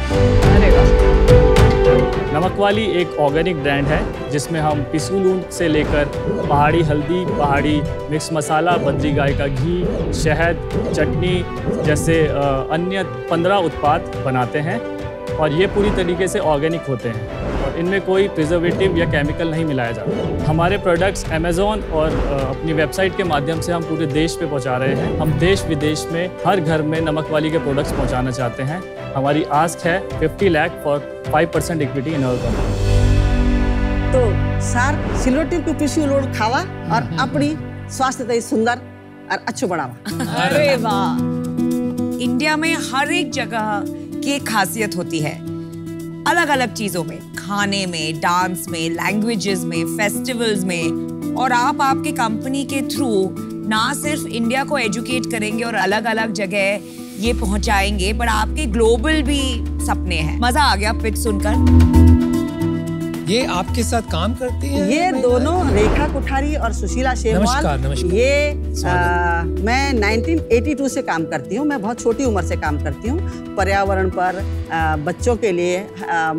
नमक वाली एक ऑर्गेनिक ब्रांड है जिसमें हम पिस्यू लून से लेकर पहाड़ी हल्दी, पहाड़ी मिक्स मसाला, बद्री गाय का घी, शहद, चटनी जैसे अन्य 15 उत्पाद बनाते हैं और ये पूरी तरीके से ऑर्गेनिक होते हैं और इनमें कोई प्रिजर्वेटिव या केमिकल नहीं मिलाया जाता। हमारे प्रोडक्ट्स अमेज़ॉन और अपनी वेबसाइट के माध्यम से हम पूरे देश पे पहुंचा रहे हैं। हम देश विदेश में हर घर में नमक वाली के प्रोडक्ट्स पहुंचाना चाहते हैं। हमारी आस्क है 50 lakh for 5% equity in our company. तो सर सिलोटिव की पिस्यू लून खावा और अपनी स्वास्थ्य सुंदर और अच्छो बढ़ावा। अरे वाह, इंडिया में हर एक जगह ये खासियत होती है, अलग अलग चीजों में, खाने में, डांस में, लैंग्वेजेस में, फेस्टिवल्स में, और आप आपके कंपनी के थ्रू ना सिर्फ इंडिया को एजुकेट करेंगे और अलग अलग जगह ये पहुंचाएंगे, पर आपके ग्लोबल भी सपने हैं। मजा आ गया पिक सुनकर। ये आपके साथ काम करती है ये दोनों, रेखा कुठारी और सुशीला शेरवाल। नमस्कार, नमस्कार। ये मैं 1982 से काम करती हूँ, मैं बहुत छोटी उम्र से काम करती हूँ पर्यावरण पर, बच्चों के लिए,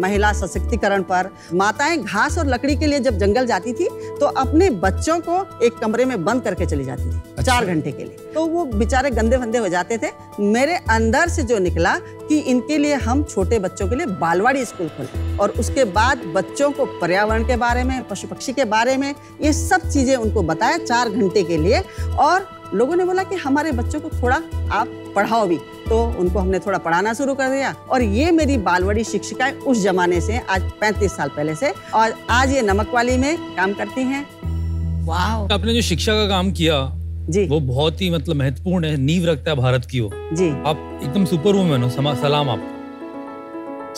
महिला सशक्तिकरण पर। माताएं घास और लकड़ी के लिए जब जंगल जाती थी तो अपने बच्चों को एक कमरे में बंद करके चली जाती थी। अच्छा। 4 घंटे के लिए, तो वो बेचारे गंदे फंदे हो जाते थे। मेरे अंदर से जो निकला कि इनके लिए हम छोटे बच्चों के लिए बालवाड़ी स्कूल खोलें और उसके बाद बच्चों को पर्यावरण के बारे में, पशु पक्षी के बारे में, ये सब चीज़ें उनको बताया 4 घंटे के लिए। और लोगों ने बोला कि हमारे बच्चों को थोड़ा आप पढ़ाओ भी, तो उनको हमने थोड़ा पढ़ाना शुरू कर दिया। और ये मेरी बालवाड़ी शिक्षिकाएं उस जमाने से, आज 35 साल पहले से, और आज ये नमक वाली में काम करती हैं। वाह, आपने जो शिक्षा का काम किया जी, वो बहुत ही मतलब महत्वपूर्ण है, नींव रखता है भारत की। वो जी, आप एकदम सुपर वुमन हो। सलाम आपको।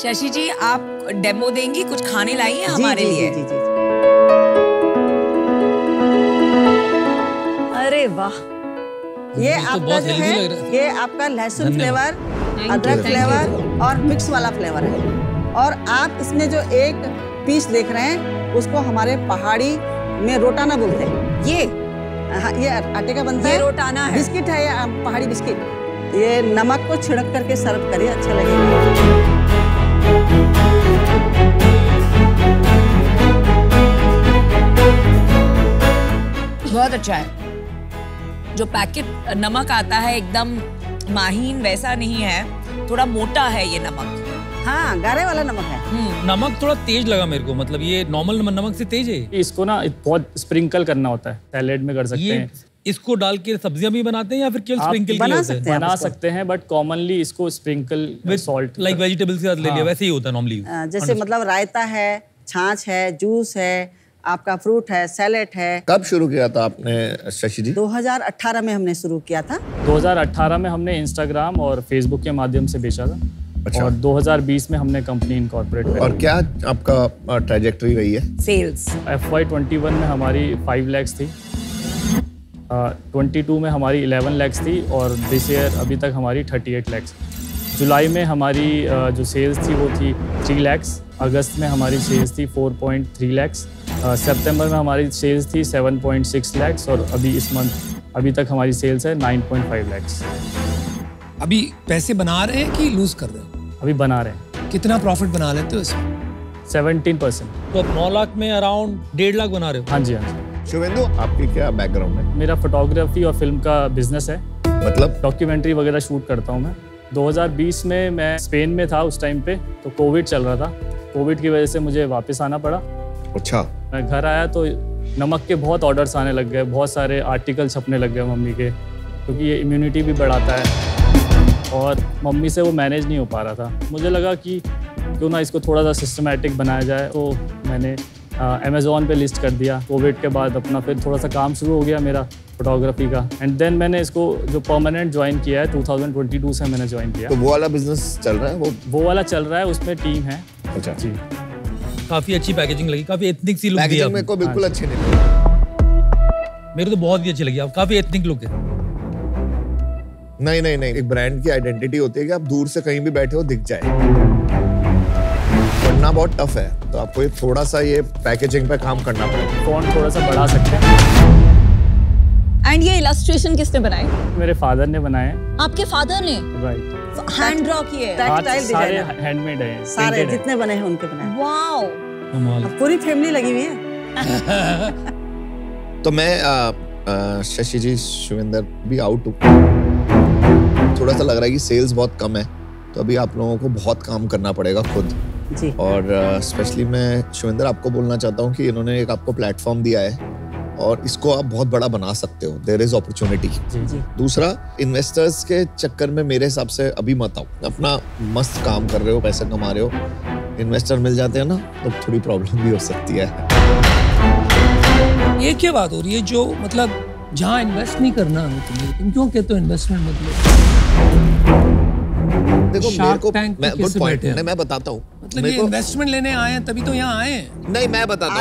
शशि जी आप डेमो देंगी, कुछ खाने लाई है हमारे लिए? जी, जी, जी, जी। अरे वाह, ये तो आपका जो है ये आपका लहसुन फ्लेवर, अदरक फ्लेवर और मिक्स वाला फ्लेवर है। और आप इसमें जो एक पीस देख रहे हैं उसको हमारे पहाड़ी में रोटाना बोलते हैं। ये आटे का बनता है, रोटाना है, बिस्किट है, ये पहाड़ी बिस्किट। ये नमक को छिड़क करके सर्व करिए, अच्छा लगेगा। बहुत अच्छा है। जो पैकेट नमक आता है एकदम माहीन वैसा नहीं है, थोड़ा मोटा है ये नमक। हाँ, गारे वाला नमक है। नमक थोड़ा तेज लगा मेरे को, मतलब ये नॉर्मल नमक से तेज है। इसको ना बहुत स्प्रिंकल करना होता है, सैलेड में कर सकते हैं। इसको डाल के सब्जियां भी बनाते हैं या फिर केवल स्प्रिंकल बना सकते हैं, बट कॉमनली इसको sprinkle with salt, like vegetables के साथ ले लिया, वैसे ही होता है नॉर्मली। जैसे मतलब रायता है, छाछ है, जूस है, आपका फ्रूट है, सैलेड है। कब शुरू किया था आपने शशि जी? 2018 में हमने शुरू किया था। 2018 में हमने इंस्टाग्राम और फेसबुक के माध्यम से बेचा था। अच्छा। और 2020 में हमने कंपनी इनकॉर्पोरेट करी। और क्या आपका ट्रैजेक्टरी रही है सेल्स? FY21 में हमारी 5 लाख थी, 22 में हमारी 11 लाख थी, और दिस ईयर अभी तक हमारी 38 लाख। जुलाई में हमारी जो सेल्स थी वो थी 3 लाख। अगस्त में हमारी सेल्स थी 4.3 लाख। सितंबर में हमारी सेल्स थी 7.6 लाख और अभी इस मंथ अभी तक हमारी सेल्स है 9.5 लाख। अभी पैसे बना रहे हैं कि लूज कर रहे हैं? अभी बना रहे हैं। कितना प्रॉफिट बना लेते हो इसमें? 17%। तो आप 9 लाख में अराउंड 1.5 लाख बना रहे हो? हाँ जी, हाँ जी। शुभेंदु, आपकी क्या बैकग्राउंड है? मेरा फोटोग्राफी और फिल्म का बिजनेस है, मतलब डॉक्यूमेंट्री वगैरह शूट करता हूँ मैं। 2020 में मैं स्पेन में था, उस टाइम पे तो कोविड चल रहा था, कोविड की वजह से मुझे वापस आना पड़ा। अच्छा। मैं घर आया तो नमक के बहुत ऑर्डर्स आने लग गए, बहुत सारे आर्टिकल छपने लग गए मम्मी के, क्योंकि ये इम्यूनिटी भी बढ़ाता है और मम्मी से वो मैनेज नहीं हो पा रहा था। मुझे लगा कि क्यों ना इसको थोड़ा सा सिस्टमेटिक बनाया जाए, तो मैंने अमेज़ॉन पे लिस्ट कर दिया। कोविड के बाद अपना फिर थोड़ा सा काम शुरू हो गया मेरा फोटोग्राफी का, एंड देन मैंने इसको जो परमानेंट ज्वाइन किया है 2022 से मैंने ज्वाइन किया। तो वो वाला बिजनेस चल रहा है? वो वाला चल रहा है, उसमें टीम है। अच्छा जी। काफी अच्छी पैकेजिंग लगी, काफी एथनिक सी लुक दी। मेरे को बिल्कुल अच्छी नहीं लगी। मेरे तो बहुत ही अच्छी लगी, आप काफी एथनिक लुक है। नहीं नहीं नहीं, एक ब्रांड की आइडेंटिटी होती है कि आप दूर से कहीं भी बैठे हो दिख जाए, बनना बहुत टफ है, तो आपको ये थोड़ा सा ये पैकेजिंग पे काम करना पड़ेगा। फ़ॉन्ट थोड़ा सा बढ़ा सकते हैं। एंड ये इलस्ट्रेशन किसने बनाए? मेरे फादर ने बनाए। आपके फादर ने? राइट। हैंड ड्रॉ किए, टेक्सटाइल डिजाइनर, सारे हैंडमेड हैं, सारे जितने बने हैं उनके बनाए। वाओ, कमाल। पूरी फैमिली लगी हुई है। तो मैं शशि जी, शुभेंदर भी आउट हूँ, थोड़ा सा लग रहा है कि सेल्स बहुत कम है, तो अभी आप लोगों को बहुत काम करना पड़ेगा खुद जी। और स्पेशली मैं शुभेंदर आपको बोलना चाहता हूँ कि इन्होंने एक आपको प्लेटफॉर्म दिया है और इसको आप बहुत बड़ा बना सकते हो। There is opportunity. दूसरा, इन्वेस्टर्स के चक्कर में मेरे हिसाब से अभी मत आओ, अपना मस्त काम कर रहे हो, पैसा कमा रहे हो, इन्वेस्टर मिल जाते हैं ना तो थोड़ी प्रॉब्लम भी हो सकती है। ये क्या बात हो रही है जो मतलब जहाँ इन्वेस्ट नहीं करना है तुम्हें, तुम क्यों कहते हो इन्वेस्टमेंट मतलब? देखो मेरे को, मैं गुड पॉइंट है, मैं बताता हूँ, मतलब ये इन्वेस्टमेंट लेने आए हैं तभी तो यहाँ आए हैं। नहीं मैं बताता हूँ,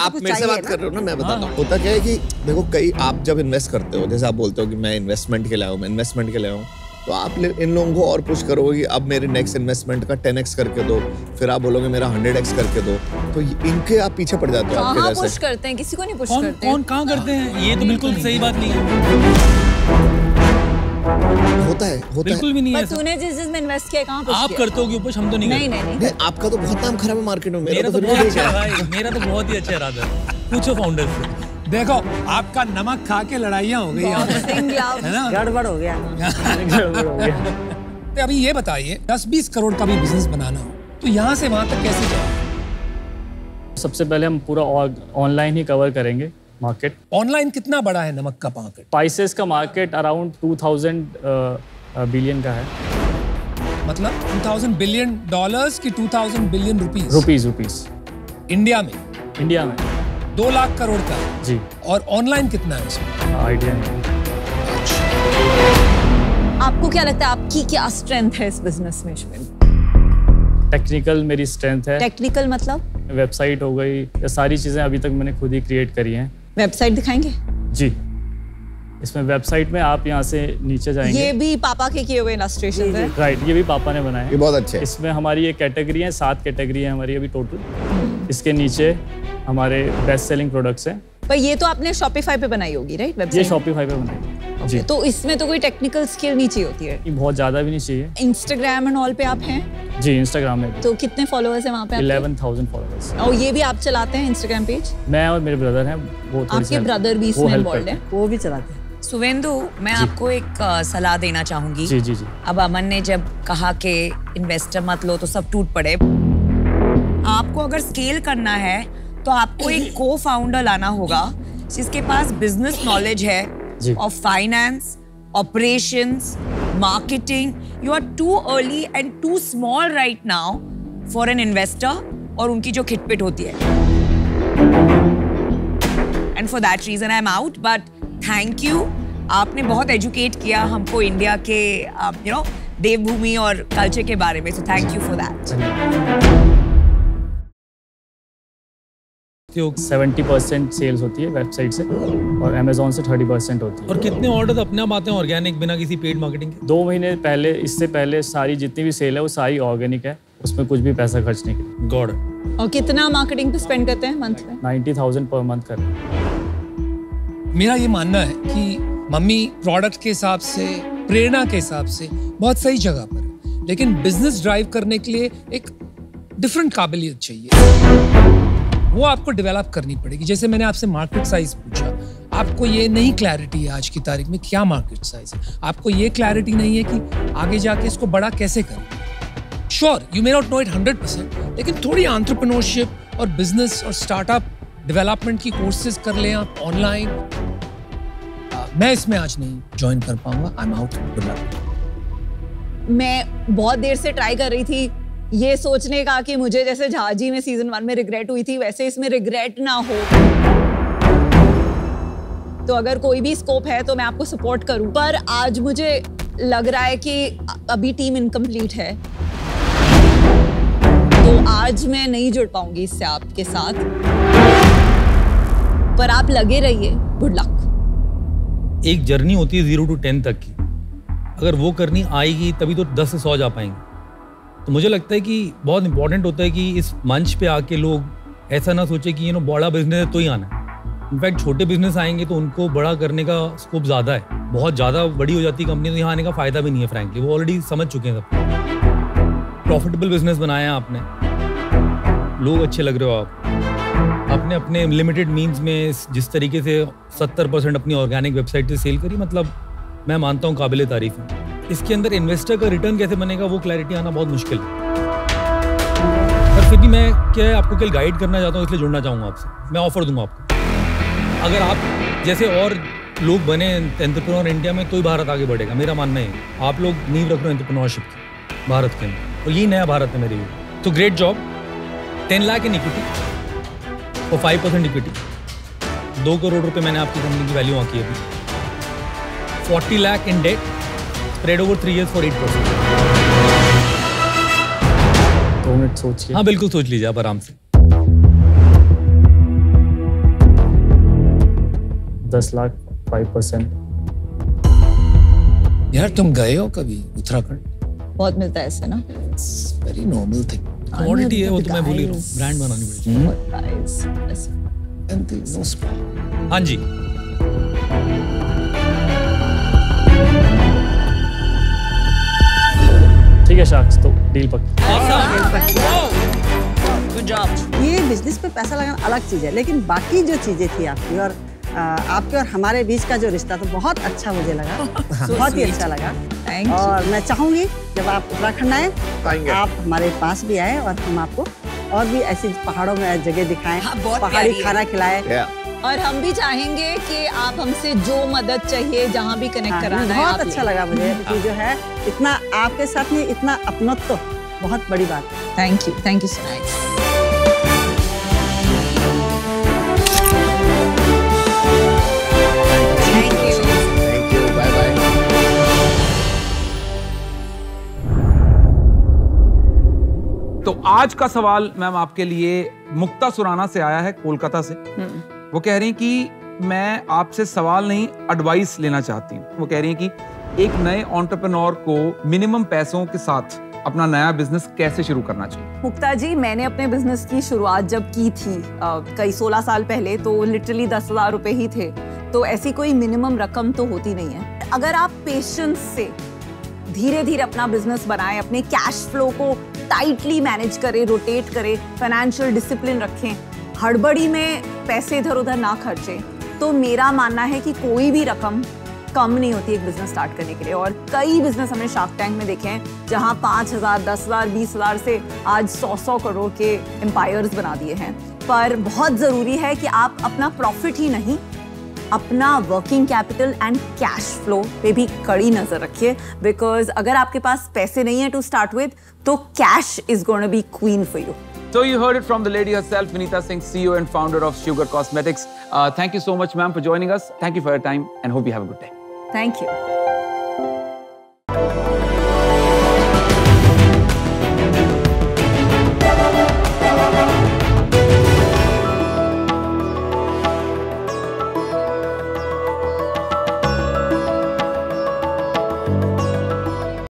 आप मेरे से बात कर रहे हो ना, मैं बताता हूँ। होता क्या है कि देखो, कई आप जब इन्वेस्ट करते हो, जैसे आप बोलते हो कि मैं इन्वेस्टमेंट के लाया हूँ, मैं इन्वेस्टमेंट के लाया हूँ, तो आप इन लोगों को और पुश करोगे कि अब मेरे नेक्स्ट इन्वेस्टमेंट का 10x करके दो, फिर आप बोलोगे मेरा 100x करके दो, तो इनके आप पीछे पड़ जाते हो। आपके जैसे पुश करते हैं, किसी को नहीं पुश करते। कौन कहाँ करते हैं? ये तो बिल्कुल सही बात नहीं है। होता है, बिल्कुल भी नहीं है। तूने जिस जिस में इन्वेस्ट किया कहाँ पुश किया? आप करते होगे ऊपर, हम तो नहीं। नहीं, आपका तो बहुत नाम खराब है मार्केट में। मेरा तो बहुत अच्छा है, मेरा तो बहुत ही अच्छा इरादा है, पूछो फाउंडर से। देखो आपका नमक खा के लड़ाइयाँ हो गई है ना, गड़बड़ हो गया। तो अभी ये बताइए, 10-20 करोड़ का भी बिजनेस बनाना हो तो यहाँ से वहाँ तक कैसे जाओ? सबसे पहले हम पूरा ऑनलाइन ही कवर करेंगे मार्केट। ऑनलाइन कितना बड़ा है नमक का मार्केट? स्पाइसेस का मार्केट अराउंड 2000 बिलियन का है। मतलब 2000 बिलियन डॉलर्स की 2000 बिलियन रुपीज इंडिया में? इंडिया में 2 लाख करोड़ का जी। और ऑनलाइन कितना है इसमें? आइडिया नहीं। आपको क्या लगता है आपकी क्या स्ट्रेंथ है इस बिजनेस में? टेक्निकल मेरी स्ट्रेंथ है। टेक्निकल मतलब? वेबसाइट हो गई, ये सारी चीज़ें अभी तक मैंने खुद ही क्रिएट करी हैं। वेबसाइट दिखाएंगे? जी, इसमें वेबसाइट में आप यहाँ से नीचे जाएंगे। ये भी पापा के किए हुए इलस्ट्रेशन है? राइट, ये भी पापा ने बनाए। ये बहुत अच्छे। इसमें हमारी ये कैटेगरी है, 7 कैटेगरी है हमारी अभी टोटल। इसके नीचे हमारे बेस्ट सेलिंग प्रोडक्ट्स हैं। पर ये तो आपने शॉपिफाई पे बनाई होगी, राइट? ये शॉपिफाई पे बनाई जी। तो इसमें तो कोई टेक्निकल स्किल नहीं चाहिए होती है? बहुत ज़्यादा भी नहीं चाहिए। इंस्टाग्राम एंड ऑल पे आप हैं? जी, इंस्टाग्राम है। तो कितने फॉलोअर्स हैं वहाँ पे? 11,000 फॉलोअर्स। और ये भी आप चलाते हैं इंस्टाग्राम पेज? मैं और मेरे ब्रदर हैं। वो आपके ब्रदर भी इसमें इन्वॉल्व है, वो भी चलाते हैं। सुवेंदु, मैं आपको एक सलाह देना चाहूंगी। जी जी जी। अब अमन ने जब कहा कि इन्वेस्टर मत लो तो सब टूट पड़े। आपको अगर स्केल करना है तो आपको एक को फाउंडर लाना होगा जिसके पास बिजनेस नॉलेज है और finance, operations, marketing. You are too early and too small right now for an investor और उनकी जो खिटपिट होती है। And for that reason I am out, but thank you, आपने बहुत एजुकेट किया हमको इंडिया के यू नो देवभूमि और कल्चर के बारे में, so thank you for that. 70% sales होती है वेबसाइट से और अमेजोन से 30% होती है। और कितने ऑर्डर्स अपने आप आते हैं ऑर्गेनिक बिना किसी पेड मार्केटिंग के? 2 महीने पहले, इससे पहले सारी जितनी भी सेल है वो सारी ऑर्गेनिक है, उसमें कुछ भी पैसा खर्च नहीं किया। गॉड। और कितना मार्केटिंग पे स्पेंड करते हैं मंथ में? 90,000 पर मंथ करते हैं। मेरा ये मानना है कि मम्मी प्रोडक्ट के हिसाब से, प्रेरणा के हिसाब से बहुत सही जगह पर है, लेकिन बिजनेस ड्राइव करने के लिए एक डिफरेंट काबिलियत चाहिए, वो आपको डेवलप करनी पड़ेगी। जैसे मैंने आपसे मार्केट साइज पूछा, आपको ये नहीं क्लैरिटी है आज की तारीख में क्या मार्केट साइज है। आपको ये क्लैरिटी नहीं है कि आगे जाके इसको बड़ा कैसे करें। Sure, you may not know it 100%, लेकिन थोड़ी एंटरप्रेन्योरशिप और बिजनेस और स्टार्टअप डेवलपमेंट की कोर्सेज कर लें आप ऑनलाइन। मैं इसमें आज नहीं ज्वाइन कर पाऊंगा। I am out. मैं बहुत देर से ट्राई कर रही थी ये सोचने का कि मुझे जैसे झाजी में सीजन 1 में रिग्रेट हुई थी, वैसे इसमें रिग्रेट ना हो। तो अगर कोई भी स्कोप है तो मैं आपको सपोर्ट करूं, पर आज मुझे लग रहा है कि अभी टीम इनकम्प्लीट है, तो आज मैं नहीं जुड़ पाऊंगी इससे आपके साथ। पर आप लगे रहिए, गुड लक। एक जर्नी होती है 0 से 10 तक की, अगर वो करनी आएगी तभी तो 10 से 100 जा पाएंगे। तो मुझे लगता है कि बहुत इंपॉर्टेंट होता है कि इस मंच पे आके लोग ऐसा ना सोचे कि यू नो बड़ा बिजनेस है तो ही आना है। इनफैक्ट छोटे बिजनेस आएंगे तो उनको बड़ा करने का स्कोप ज़्यादा है। बहुत ज़्यादा बड़ी हो जाती है कंपनी तो यहाँ आने का फ़ायदा भी नहीं है फ्रेंकली, वो ऑलरेडी समझ चुके हैं सब। प्रॉफिटेबल बिजनेस बनाया आपने, लोग अच्छे लग रहे हो आप। आपने अपने लिमिटेड मीन्स में जिस तरीके से 70% अपनी ऑर्गेनिक वेबसाइट से सेल करी, मतलब मैं मानता हूँ काबिले तारीफ है। इसके अंदर इन्वेस्टर का रिटर्न कैसे बनेगा वो क्लैरिटी आना बहुत मुश्किल है। पर फिर भी मैं क्या आपको कल गाइड करना चाहता हूँ, इसलिए जुड़ना चाहूँगा आपसे। मैं ऑफर दूंगा आपको, अगर आप जैसे और लोग बने एंटरप्रेन्योर इंडिया में तो ही भारत आगे बढ़ेगा। मेरा मानना है आप लोग नींव रख रहे हो एंटरप्रेन्योरशिप की भारत के अंदर, और यही नया भारत है मेरे लिए। तो great job. 10 lakh in equity और 5% इक्विटी, 2 करोड़ रुपए मैंने आपकी कंपनी की वैल्यू आंकी अभी। 40 lakh in debt spread over 3 years for 8%। 2 minute सोचिए। हाँ बिल्कुल सोच लीजिए आप आराम से। 10 लाख 5%। यार तुम गए हो कभी उत्तराखंड? बहुत मिलता है ऐसे ना, वेरी नॉर्मल थिंग। क्वालिटी है वो तो मैं बोल ही रहा हूँ, ब्रांड बनानी पड़ेगी। हाँ जी, ठीक है शार्क्स, तो डील पक्की। ये बिजनेस पे पैसा लगाना अलग चीज है, लेकिन बाकी जो चीजें थी आपकी और हमारे बीच का जो रिश्ता तो बहुत अच्छा मुझे लगा, बहुत ही अच्छा लगा। और मैं चाहूंगी जब आप उत्तराखंड आए आप हमारे पास भी आए और हम आपको और भी ऐसी पहाड़ों में जगह दिखाएं, पहाड़ी खाना खिलाएं। और हम भी चाहेंगे कि आप हमसे जो मदद चाहिए जहाँ भी कनेक्ट कराना है। बहुत अच्छा लगा मुझे कि जो है इतना आपके साथ में इतना अपनत्व, बहुत बड़ी बात है। Thank you, thank you so much. आज का सवाल मैम आपके लिए मुक्ता सुराना से आया है कोलकाता से। वो कह रही हैं कि मैं आपसे सवाल नहीं एडवाइस लेना चाहती हूँ। वो कह रही हैं कि एक नए एंटरप्रेन्योर को मिनिमम पैसों के साथ अपना नया बिजनेस कैसे शुरू करना चाहिए? मुक्ता जी, मैंने अपने बिजनेस की शुरुआत जब की थी कई 16 साल पहले, तो लिटरली 10,000 रुपये ही थे। तो ऐसी कोई मिनिमम रकम तो होती नहीं है। अगर आप पेशेंस से धीरे धीरे अपना बिजनेस बनाएं, अपने कैश फ्लो को टाइटली मैनेज करें, रोटेट करें, फाइनेंशियल डिसिप्लिन रखें, हड़बड़ी में पैसे इधर उधर ना खर्चें, तो मेरा मानना है कि कोई भी रकम कम नहीं होती एक बिजनेस स्टार्ट करने के लिए। और कई बिजनेस हमने शार्क टैंक में देखे हैं जहाँ 5,000, 10,000, 20,000 से आज 100-100 करोड़ के एम्पायर्स बना दिए हैं। पर बहुत ज़रूरी है कि आप अपना प्रॉफिट ही नहीं, अपना working capital and cash flow पे भी कड़ी नज़र रखिए, बिकॉज अगर आपके पास पैसे नहीं है टू स्टार्ट विद, तो cash is going to be queen for you. So you heard it from the lady herself, Vineeta Singh, CEO and founder of Sugar Cosmetics. Thank you so much, ma'am, for joining us. Thank you for your time and hope you have a good day. Thank you.